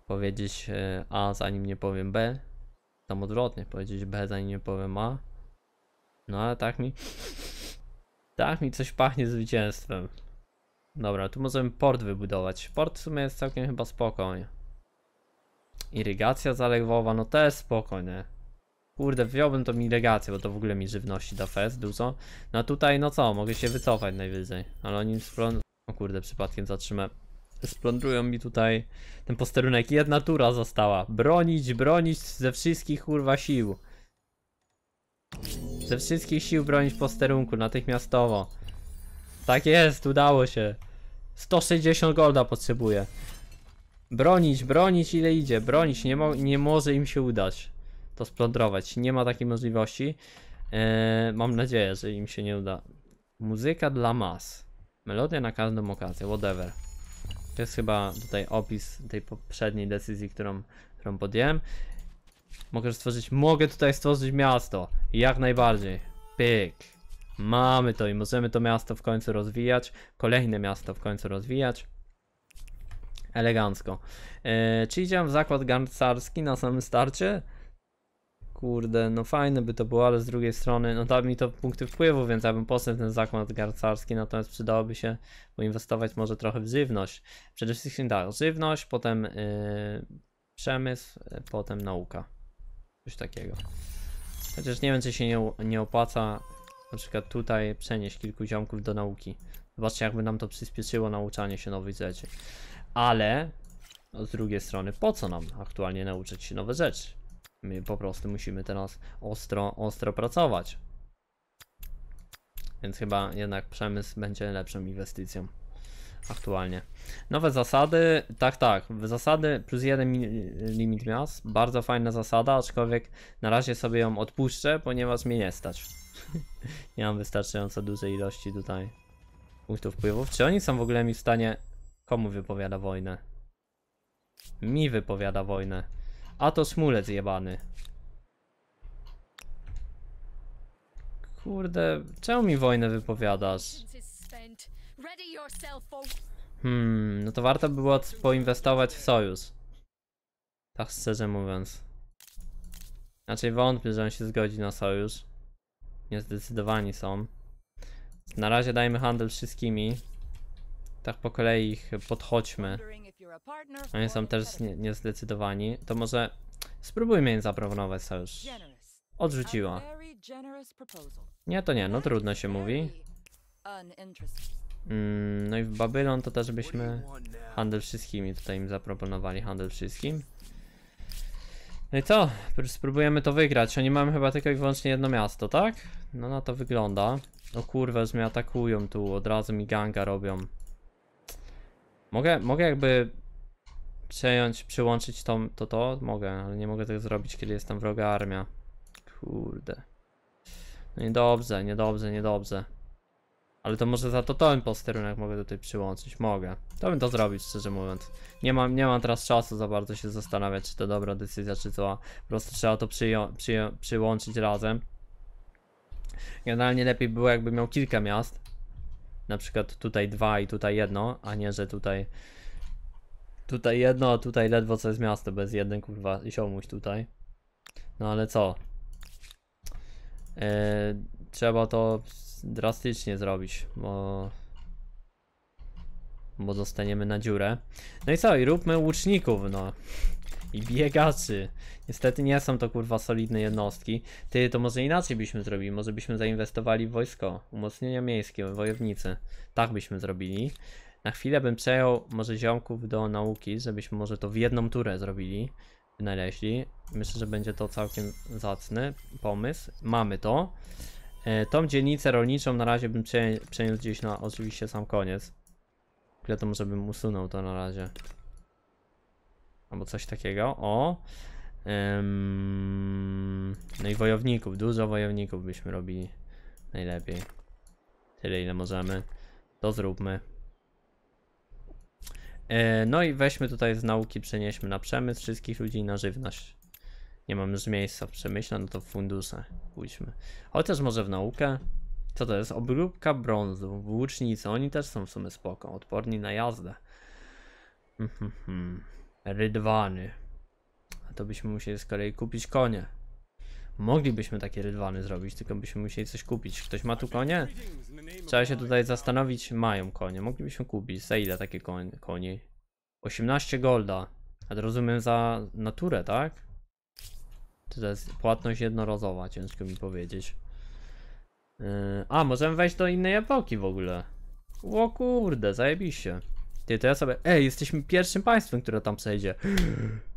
powiedzieć A zanim nie powiem B. Tam odwrotnie, powiedzieć B zanim nie powiem A. No ale tak mi tak mi coś pachnie zwycięstwem. Dobra, tu możemy port wybudować. Port w sumie jest całkiem chyba spokojnie. Irygacja zalewowa, no też spokojnie. Kurde, wziąłbym tą irygację, bo to w ogóle mi żywności da fest dużo. No a tutaj, no co, mogę się wycofać najwyżej. Ale oni splądrują... O kurde, przypadkiem zatrzymę. Splądrują mi tutaj ten posterunek. Jedna tura została. Bronić, bronić ze wszystkich kurwa sił. Ze wszystkich sił bronić posterunku, natychmiastowo. Tak jest, udało się. sto sześćdziesiąt golda potrzebuję. Bronić, bronić ile idzie. Bronić, nie, mo nie może im się udać. To splądrować, nie ma takiej możliwości. Eee, mam nadzieję, że im się nie uda. Muzyka dla mas. Melodia na każdą okazję, whatever. To jest chyba tutaj opis tej poprzedniej decyzji, którą, którą podjąłem. Mogę stworzyć, mogę tutaj stworzyć miasto. Jak najbardziej. Pyk. Mamy to i możemy to miasto w końcu rozwijać. Kolejne miasto w końcu rozwijać. Elegancko. Eee, czy idziemy w zakład garncarski na samym starcie? Kurde, no fajne by to było, ale z drugiej strony, no da mi to punkty wpływu, więc ja bym poszedł ten zakład garncarski, natomiast przydałoby się, bo inwestować może trochę w żywność. Przede wszystkim tak, żywność, potem yy, przemysł, potem nauka. Coś takiego. Chociaż nie wiem, czy się nie, nie opłaca na przykład tutaj przenieść kilku ziomków do nauki. Zobaczcie, jakby nam to przyspieszyło nauczanie się nowych rzeczy. Ale, no, z drugiej strony, po co nam aktualnie nauczyć się nowe rzeczy? My po prostu musimy teraz ostro, ostro pracować. Więc chyba jednak przemysł będzie lepszą inwestycją aktualnie. Nowe zasady, tak, tak, zasady plus jeden limit miast. Bardzo fajna zasada, aczkolwiek na razie sobie ją odpuszczę, ponieważ mnie nie stać. Nie mam wystarczająco dużej ilości tutaj punktów wpływów. Czy oni są w ogóle mi w stanie... Komu wypowiada wojnę? Mi wypowiada wojnę. A to smulec jebany. Kurde, czemu mi wojnę wypowiadasz? Hmm, no to warto było poinwestować w sojusz. Tak szczerze mówiąc. Znaczy wątpię, że on się zgodzi na sojusz. Niezdecydowani są. Na razie dajmy handel wszystkimi. Tak po kolei ich podchodźmy. Oni są też nie, niezdecydowani. To może spróbujmy im zaproponować sojusz. Odrzuciła. Nie, to nie, no trudno się mówi. Mm, no i w Babylon to też byśmy handel wszystkimi tutaj im zaproponowali. Handel wszystkim. No i co? Spróbujemy to wygrać. Oni mają chyba tylko i wyłącznie jedno miasto, tak? No na to wygląda. O kurwa, że mnie atakują tu. Od razu mi ganga robią. Mogę, mogę jakby przejąć, przyłączyć tą, to to? Mogę, ale nie mogę tego zrobić, kiedy jest tam wroga armia. Kurde. No niedobrze, niedobrze, niedobrze. Ale to może za to ten posterunek mogę tutaj przyłączyć. Mogę. To bym to zrobić, szczerze mówiąc. Nie mam, nie mam teraz czasu za bardzo się zastanawiać, czy to dobra decyzja, czy zła. Po prostu trzeba to przyłączyć razem. Generalnie lepiej było, jakby miał kilka miast. Na przykład tutaj dwa i tutaj jedno, a nie, że tutaj... Tutaj jedno, a tutaj ledwo co jest miasto, bez jeden kurwa ziomuś tutaj. No ale co? Yy, trzeba to drastycznie zrobić, bo... Bo dostaniemy na dziurę. No i co? I róbmy łuczników, no. I biegaczy. Niestety nie są to kurwa solidne jednostki. Ty, to może inaczej byśmy zrobili. Może byśmy zainwestowali w wojsko. Umocnienia miejskie, wojownicy. Tak byśmy zrobili. Na chwilę bym przejął może ziomków do nauki, żebyśmy może to w jedną turę zrobili. Wynaleźli. Myślę, że będzie to całkiem zacny pomysł. Mamy to. E, tą dzielnicę rolniczą na razie bym przeję, przeniósł gdzieś na oczywiście sam koniec. W ogóle to może bym usunął to na razie. Albo coś takiego. O. Ym... No i wojowników. Dużo wojowników byśmy robili. Najlepiej. Tyle ile możemy. To zróbmy. No i weźmy tutaj z nauki, przenieśmy na przemysł wszystkich ludzi i na żywność. Nie mam już miejsca w przemyśle, no to w fundusze pójdźmy. Chociaż może w naukę. Co to jest? Obróbka brązu, włócznicy, oni też są w sumie spoko, odporni na jazdę. Rydwany. A to byśmy musieli z kolei kupić konie. Moglibyśmy takie rydwany zrobić, tylko byśmy musieli coś kupić. Ktoś ma tu konie? Trzeba się tutaj zastanowić, mają konie. Moglibyśmy kupić. Za ile takie konie? Koni? osiemnaście golda. A to rozumiem za naturę, tak? Czy to jest płatność jednorazowa? Ciężko mi powiedzieć. Yy, a, możemy wejść do innej epoki w ogóle. O kurde, zajebiście. Ty, to ja sobie... Ej, jesteśmy pierwszym państwem, które tam przejdzie.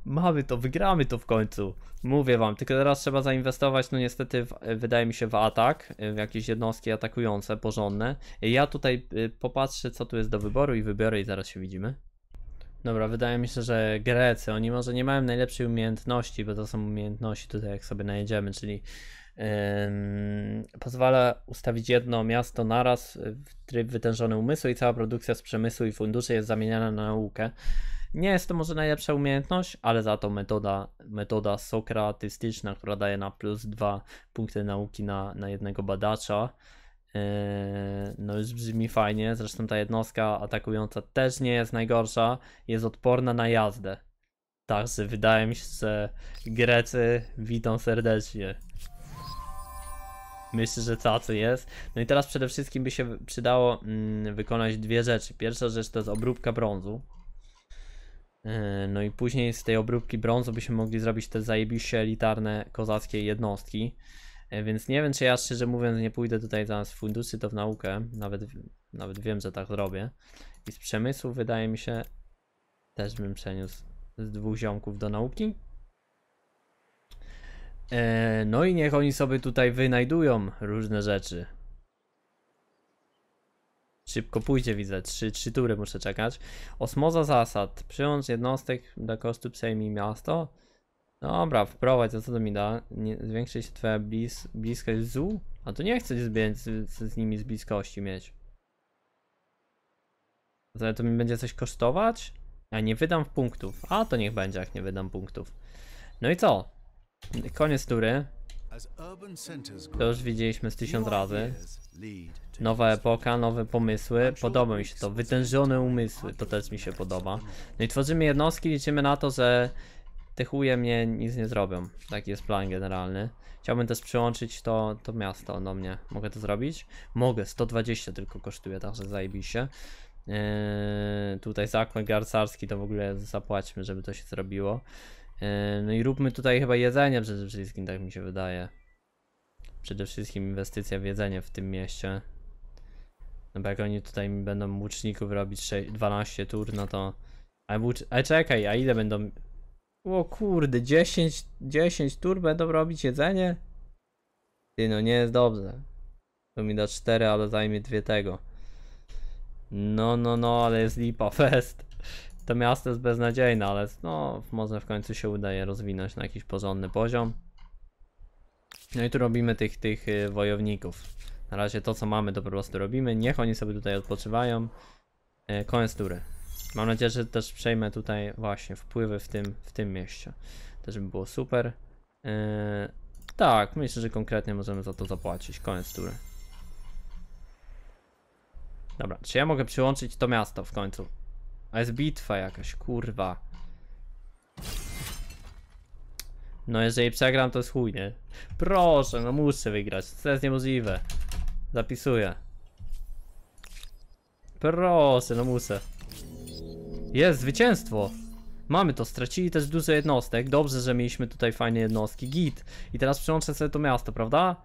Mamy to, wygramy to w końcu. Mówię wam, tylko teraz trzeba zainwestować, no niestety, w, wydaje mi się, w atak. W jakieś jednostki atakujące, porządne. Ja tutaj y, popatrzę, co tu jest do wyboru i wybiorę i zaraz się widzimy. Dobra, wydaje mi się, że Grecy, oni może nie mają najlepszej umiejętności, bo to są umiejętności tutaj, jak sobie najedziemy, czyli... Ym, pozwala ustawić jedno miasto naraz w tryb wytężony umysłu i cała produkcja z przemysłu i funduszy jest zamieniana na naukę. Nie jest to może najlepsza umiejętność, ale za to metoda, metoda sokratystyczna, która daje na plus dwa punkty nauki na, na jednego badacza. Yy, no już brzmi fajnie, zresztą ta jednostka atakująca też nie jest najgorsza, jest odporna na jazdę. Także wydaje mi się, że Grecy, witam serdecznie. Myślę, że tacy jest. No i teraz przede wszystkim by się przydało mm, wykonać dwie rzeczy. Pierwsza rzecz to jest obróbka brązu. Yy, no i później z tej obróbki brązu byśmy mogli zrobić te zajebiście elitarne kozackie jednostki. Yy, więc nie wiem, czy ja szczerze mówiąc nie pójdę tutaj zamiast funduszy to w naukę. Nawet, nawet wiem, że tak zrobię. I z przemysłu wydaje mi się też bym przeniósł z dwóch ziomków do nauki. No i niech oni sobie tutaj wynajdują różne rzeczy. Szybko pójdzie, widzę, trzy tury muszę czekać. Osmoza zasad, przyłącz jednostek do kosztu przejmij miasto. Dobra, wprowadź, a co to mi da? Nie, zwiększy się twoja blis, bliskość zoo? A to nie chcę z, z, z nimi z bliskości mieć. Ale to mi będzie coś kosztować? A nie wydam punktów. A to niech będzie, jak nie wydam punktów. No i co? Koniec tury. To już widzieliśmy z tysiąc razy. Nowa epoka, nowe pomysły. Podoba mi się to. Wytężone umysły. To też mi się podoba. No i tworzymy jednostki. Liczymy na to, że te chuje mnie nic nie zrobią. Taki jest plan generalny. Chciałbym też przyłączyć to, to miasto do mnie. Mogę to zrobić? Mogę. sto dwadzieścia tylko kosztuje, także zajebiście. Eee, tutaj zakład garcarski to w ogóle zapłaćmy, żeby to się zrobiło. No i róbmy tutaj chyba jedzenie przede wszystkim, tak mi się wydaje. Przede wszystkim inwestycja w jedzenie w tym mieście. No bo jak oni tutaj będą łuczników robić dwanaście tur, no to... A, a czekaj, a ile będą... O kurde, dziesięć tur będą robić jedzenie? Ty, no nie jest dobrze. To mi da cztery, ale zajmie dwie tego. No, no, no, ale jest lipa fest. To miasto jest beznadziejne, ale no, może w końcu się udaje rozwinąć na jakiś porządny poziom. No i tu robimy tych, tych wojowników. Na razie to, co mamy, to po prostu robimy. Niech oni sobie tutaj odpoczywają. Koniec tury. Mam nadzieję, że też przejmę tutaj właśnie wpływy w tym, w tym mieście. Też by było super. Yy, tak, myślę, że konkretnie możemy za to zapłacić. Koniec tury. Dobra, czy ja mogę przyłączyć to miasto w końcu? A jest bitwa jakaś, kurwa. No jeżeli przegram, to jest chuj, nie? Proszę, no muszę wygrać, to jest niemożliwe. Zapisuję. Proszę, no muszę. Jest zwycięstwo. Mamy to, stracili też dużo jednostek. Dobrze, że mieliśmy tutaj fajne jednostki. Git. I teraz przyłączę sobie to miasto, prawda?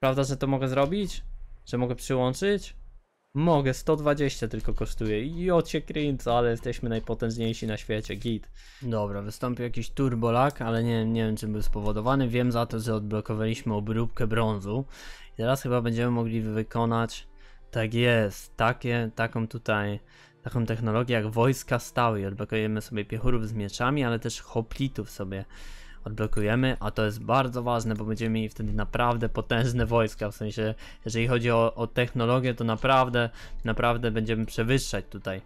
Prawda, że to mogę zrobić? Że mogę przyłączyć? Mogę, sto dwadzieścia tylko kosztuje. Jocie kręca, ale jesteśmy najpotężniejsi na świecie, git. Dobra, wystąpił jakiś turbolak, ale nie, nie wiem czym był spowodowany. Wiem za to, że odblokowaliśmy obróbkę brązu. I teraz chyba będziemy mogli wykonać, tak jest, takie, taką tutaj, taką technologię jak wojska stałe. I odblokujemy sobie piechurów z mieczami, ale też hoplitów sobie odblokujemy, a to jest bardzo ważne, bo będziemy mieli wtedy naprawdę potężne wojska, w sensie, jeżeli chodzi o, o technologię, to naprawdę, naprawdę będziemy przewyższać tutaj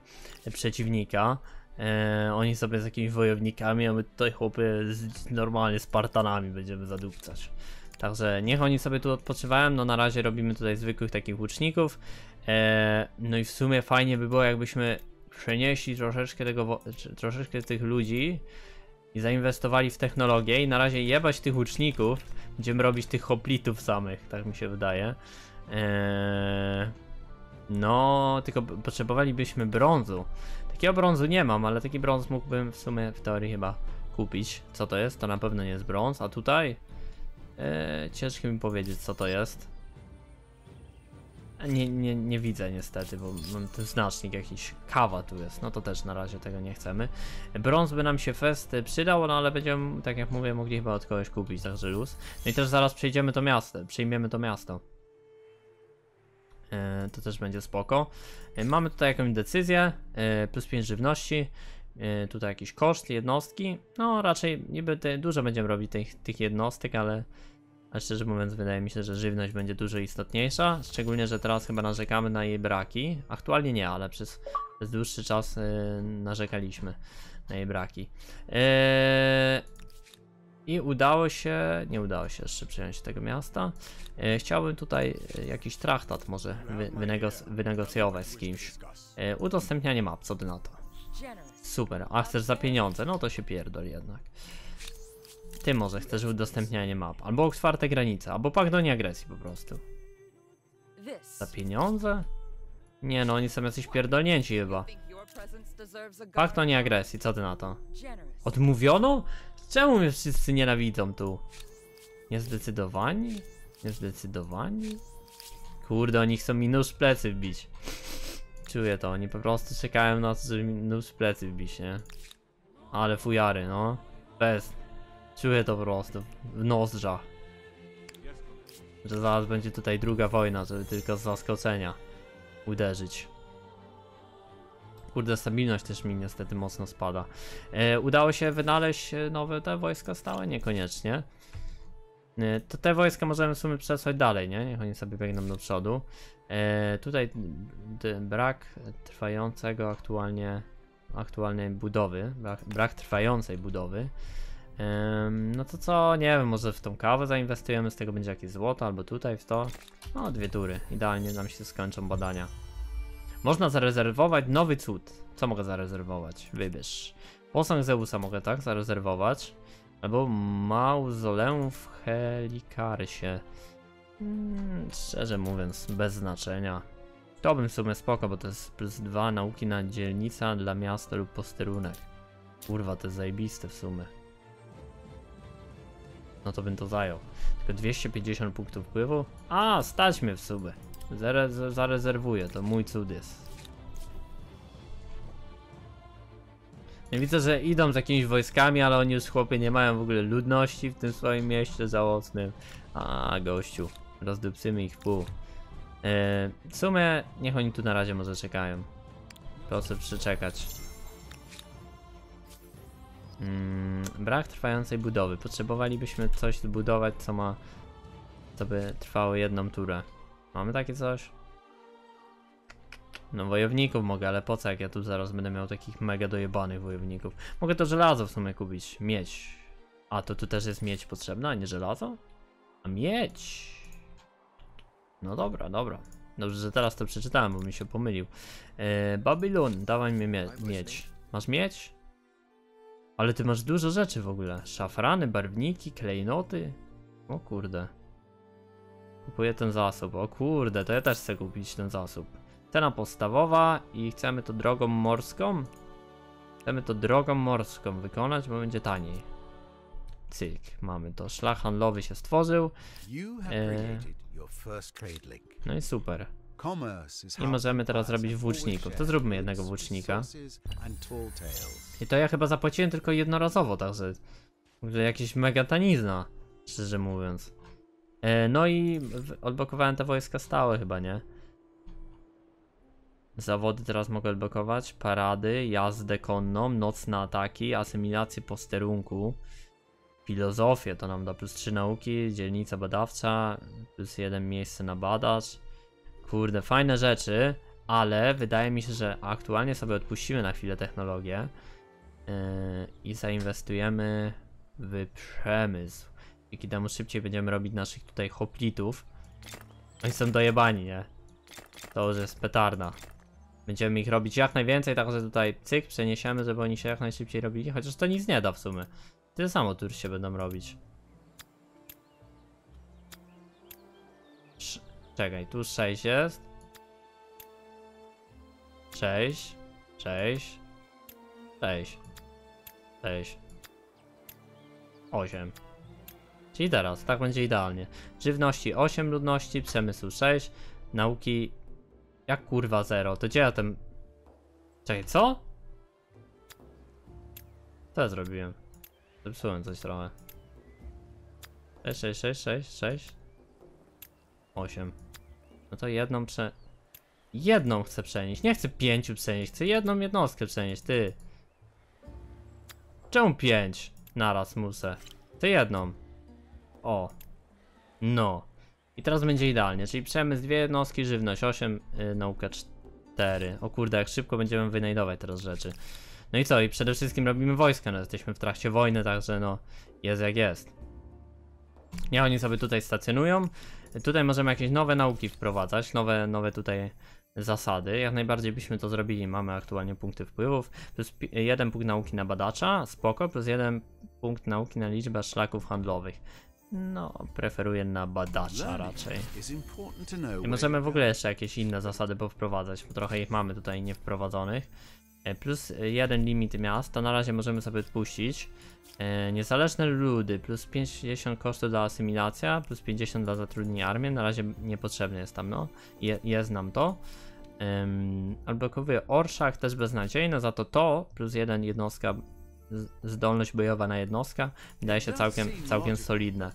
przeciwnika. Eee, oni sobie z jakimiś wojownikami, a my tutaj chłopy z, normalnie Spartanami będziemy zadupcać. Także niech oni sobie tu odpoczywają, no na razie robimy tutaj zwykłych takich łuczników. Eee, no i w sumie fajnie by było, jakbyśmy przenieśli troszeczkę tego, troszeczkę tych ludzi i zainwestowali w technologię i na razie jebać tych łuczników, będziemy robić tych hoplitów samych, tak mi się wydaje. Eee, no, tylko potrzebowalibyśmy brązu. Takiego brązu nie mam, ale taki brąz mógłbym w sumie w teorii chyba kupić. Co to jest? To na pewno nie jest brąz, a tutaj? Eee, ciężko mi powiedzieć, co to jest. Nie, nie, nie widzę niestety, bo mam ten znacznik jakiś, kawa tu jest, no to też na razie tego nie chcemy. Brąz by nam się fest przydał, no ale będziemy, tak jak mówię, mogli chyba od kogoś kupić, także luz. No i też zaraz przejdziemy to miasto, przyjmiemy to miasto. E, to też będzie spoko. E, mamy tutaj jakąś decyzję, e, plus pięć żywności, e, tutaj jakiś koszt, jednostki. No raczej niby te, dużo będziemy robić tych, tych jednostek, ale... A szczerze mówiąc, wydaje mi się, że żywność będzie dużo istotniejsza, szczególnie, że teraz chyba narzekamy na jej braki. Aktualnie nie, ale przez, przez dłuższy czas yy, narzekaliśmy na jej braki. Yy, I udało się, nie udało się jeszcze przyjąć tego miasta. Yy, chciałbym tutaj jakiś traktat może wy, wynegos, wynegocjować z kimś. Yy, udostępnianie map, co ty na to? Super, a chcesz za pieniądze? No to się pierdol jednak. Ty może chcesz udostępnianie map, albo otwarte granice, albo pakt do nieagresji po prostu. Za pieniądze? Nie no, oni są jacyś pierdolnięci chyba. Pakt o nieagresji, co ty na to? Odmówiono? Czemu mnie wszyscy nienawidzą tu? Niezdecydowani? Niezdecydowani? Kurde, oni chcą mi nóż w plecy wbić. Czuję to, oni po prostu czekają na to, żeby mi nóż w plecy wbić, nie? Ale fujary, no. Bez. Czuję to po prostu w nozdrzach, że zaraz będzie tutaj druga wojna, żeby tylko z zaskoczenia uderzyć. Kurde, stabilność też mi niestety mocno spada. E, udało się wynaleźć nowe te wojska stałe? Niekoniecznie. E, to te wojska możemy w sumie przesłać dalej, nie? Niech oni sobie biegną do przodu. E, tutaj brak trwającego aktualnie, aktualnej budowy, brak, brak trwającej budowy. No to co, nie wiem, może w tą kawę zainwestujemy, z tego będzie jakieś złoto, albo tutaj w to. No, dwie tury, idealnie nam się skończą badania. Można zarezerwować nowy cud. Co mogę zarezerwować? Wybierz. Posąg Zeusa mogę tak zarezerwować. Albo mauzoleum w Helikarsie. Hmm, szczerze mówiąc, bez znaczenia. To bym w sumie spoko, bo to jest plus dwa nauki na dzielnica dla miasta lub posterunek. Kurwa, to jest zajebiste w sumie. No to bym to zajął. Tylko dwieście pięćdziesiąt punktów wpływu. A, stać mnie w sumie. Zare- zarezerwuję, to mój cud jest. Ja widzę, że idą z jakimiś wojskami, ale oni już chłopie nie mają w ogóle ludności w tym swoim mieście żałosnym. A, gościu, rozdupcymy ich w pół. Eee, w sumie niech oni tu na razie może czekają. Proszę przeczekać. Mm, brak trwającej budowy. Potrzebowalibyśmy coś zbudować, co ma, co by trwało jedną turę. Mamy takie coś? No wojowników mogę, ale po co, jak ja tu zaraz będę miał takich mega dojebanych wojowników? Mogę to żelazo w sumie kupić, miedź. A to tu też jest miedź potrzebna, a nie żelazo? A miedź. No dobra, dobra. Dobrze, że teraz to przeczytałem, bo mi się pomylił. Yy, Babilon, dawaj mi mie miedź. Masz miedź? Ale ty masz dużo rzeczy w ogóle. Szafrany, barwniki, klejnoty. O kurde. Kupuję ten zasób. O kurde, to ja też chcę kupić ten zasób. Cena podstawowa i chcemy to drogą morską. Chcemy to drogą morską wykonać, bo będzie taniej. Cyk, mamy to. Szlak handlowy się stworzył. E... No i super. I możemy teraz zrobić włóczników. To zróbmy jednego włócznika. I to ja chyba zapłaciłem tylko jednorazowo, także jakieś mega tanizna, szczerze mówiąc. E, no i odblokowałem te wojska stałe chyba, nie? Zawody teraz mogę odblokować. Parady, jazdę konną, nocne ataki, asymilację posterunku. Filozofię to nam da plus trzy nauki, dzielnica badawcza, plus jeden miejsce na badacz. Kurde, fajne rzeczy, ale wydaje mi się, że aktualnie sobie odpuścimy na chwilę technologię yy, i zainwestujemy w przemysł. Dzięki temu szybciej będziemy robić naszych tutaj hoplitów. Oni są dojebani, nie? To już jest petarda. Będziemy ich robić jak najwięcej, także tutaj cyk przeniesiemy, żeby oni się jak najszybciej robili, chociaż to nic nie da w sumie. Tyle samo tur się będą robić. Czekaj, tu sześć jest. sześć. sześć. sześć. sześć. osiem. Czyli teraz, tak będzie idealnie. Żywności osiem, ludności, przemysł sześć, nauki... Jak kurwa zero, to gdzie ja ten... Czekaj, co? Co ja zrobiłem? Zepsułem coś trochę. sześć, sześć, sześć, sześć, sześć. osiem. No to jedną prze... Jedną chcę przenieść, nie chcę pięciu przenieść, chcę jedną jednostkę przenieść, ty. Czemu pięć? Naraz muszę. Ty jedną. O. No. I teraz będzie idealnie, czyli przemysł dwie jednostki, żywność osiem, yy, nauka cztery. O kurde, jak szybko będziemy wynajdować teraz rzeczy. No i co? I przede wszystkim robimy wojska, no jesteśmy w trakcie wojny, także no jest jak jest. Nie, oni sobie tutaj stacjonują. Tutaj możemy jakieś nowe nauki wprowadzać, nowe, nowe tutaj zasady. Jak najbardziej byśmy to zrobili, mamy aktualnie punkty wpływów. Plus jeden punkt nauki na badacza, spoko, plus jeden punkt nauki na liczbę szlaków handlowych. No, preferuję na badacza raczej. I możemy w ogóle jeszcze jakieś inne zasady powprowadzać, bo trochę ich mamy tutaj niewprowadzonych. Plus jeden limit miast, to na razie możemy sobie odpuścić. E, niezależne ludy, plus pięćdziesiąt kosztów dla asymilacja, plus pięćdziesiąt dla zatrudnienia armii, na razie niepotrzebne jest tam, no. Je, jest nam to. Ehm, odblokowuję orszak, też beznadziejne, za to to, plus jeden jednostka, zdolność bojowa na jednostka, wydaje się całkiem, całkiem solidne.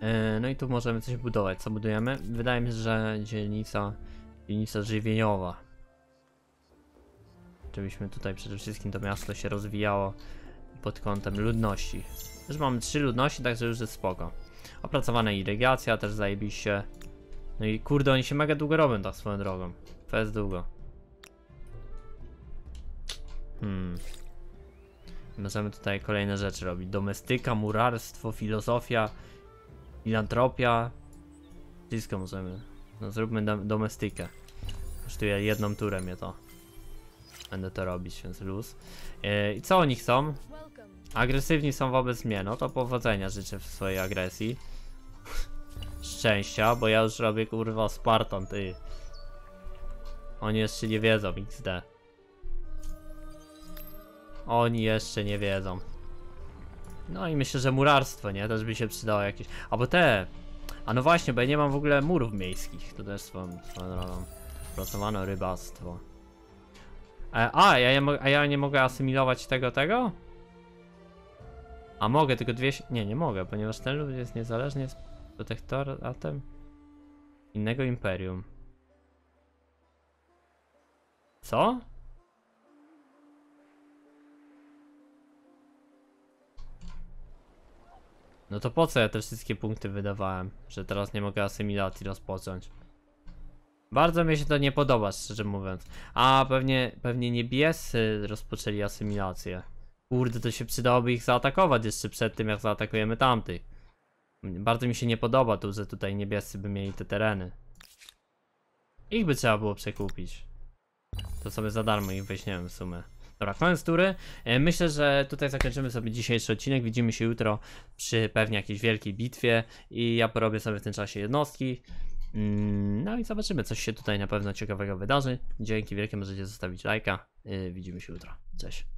E, no i tu możemy coś budować, co budujemy? Wydaje mi się, że dzielnica... Dzielnica żywieniowa. Żebyśmy tutaj przede wszystkim to miasto się rozwijało pod kątem ludności. Już mamy trzy ludności, także już jest spoko. Opracowana irygacja, też zajebiście. No i kurde, oni się mega długo robią tak swoją drogą. To jest długo. Hmm. Możemy tutaj kolejne rzeczy robić. Domestyka, murarstwo, filozofia, filantropia. Wszystko możemy. No zróbmy dom domestykę. Kosztuje jedną turę mnie to. Będę to robić, więc luz. Yy, I co oni chcą? Agresywni są wobec mnie, no to powodzenia życzę w swojej agresji. Szczęścia, bo ja już robię kurwa Spartan, ty. Oni jeszcze nie wiedzą, iks de. Oni jeszcze nie wiedzą. No i myślę, że murarstwo, nie? Też by się przydało jakieś... Albo te... A no właśnie, bo ja nie mam w ogóle murów miejskich. To też swoją drogą. Pracowano rybactwo. E, a, ja, a ja nie mogę asymilować tego, tego? A mogę, tylko dwieście... Nie, nie mogę, ponieważ ten lud jest niezależny, jest protektoratem innego imperium. Co? No to po co ja te wszystkie punkty wydawałem, że teraz nie mogę asymilacji rozpocząć? Bardzo mi się to nie podoba, szczerze mówiąc. A pewnie, pewnie niebiescy rozpoczęli asymilację. Kurde, to się przydałoby ich zaatakować jeszcze przed tym, jak zaatakujemy tamtych. Bardzo mi się nie podoba tu, że tutaj niebiescy by mieli te tereny. Ich by trzeba było przekupić. To sobie za darmo ich weźmiemy w sumie. Dobra, koniec tury. Myślę, że tutaj zakończymy sobie dzisiejszy odcinek. Widzimy się jutro przy pewnie jakiejś wielkiej bitwie. I ja porobię sobie w tym czasie jednostki. No i zobaczymy, coś się tutaj na pewno ciekawego wydarzy. Dzięki wielkie, możecie zostawić lajka. Widzimy się jutro. Cześć.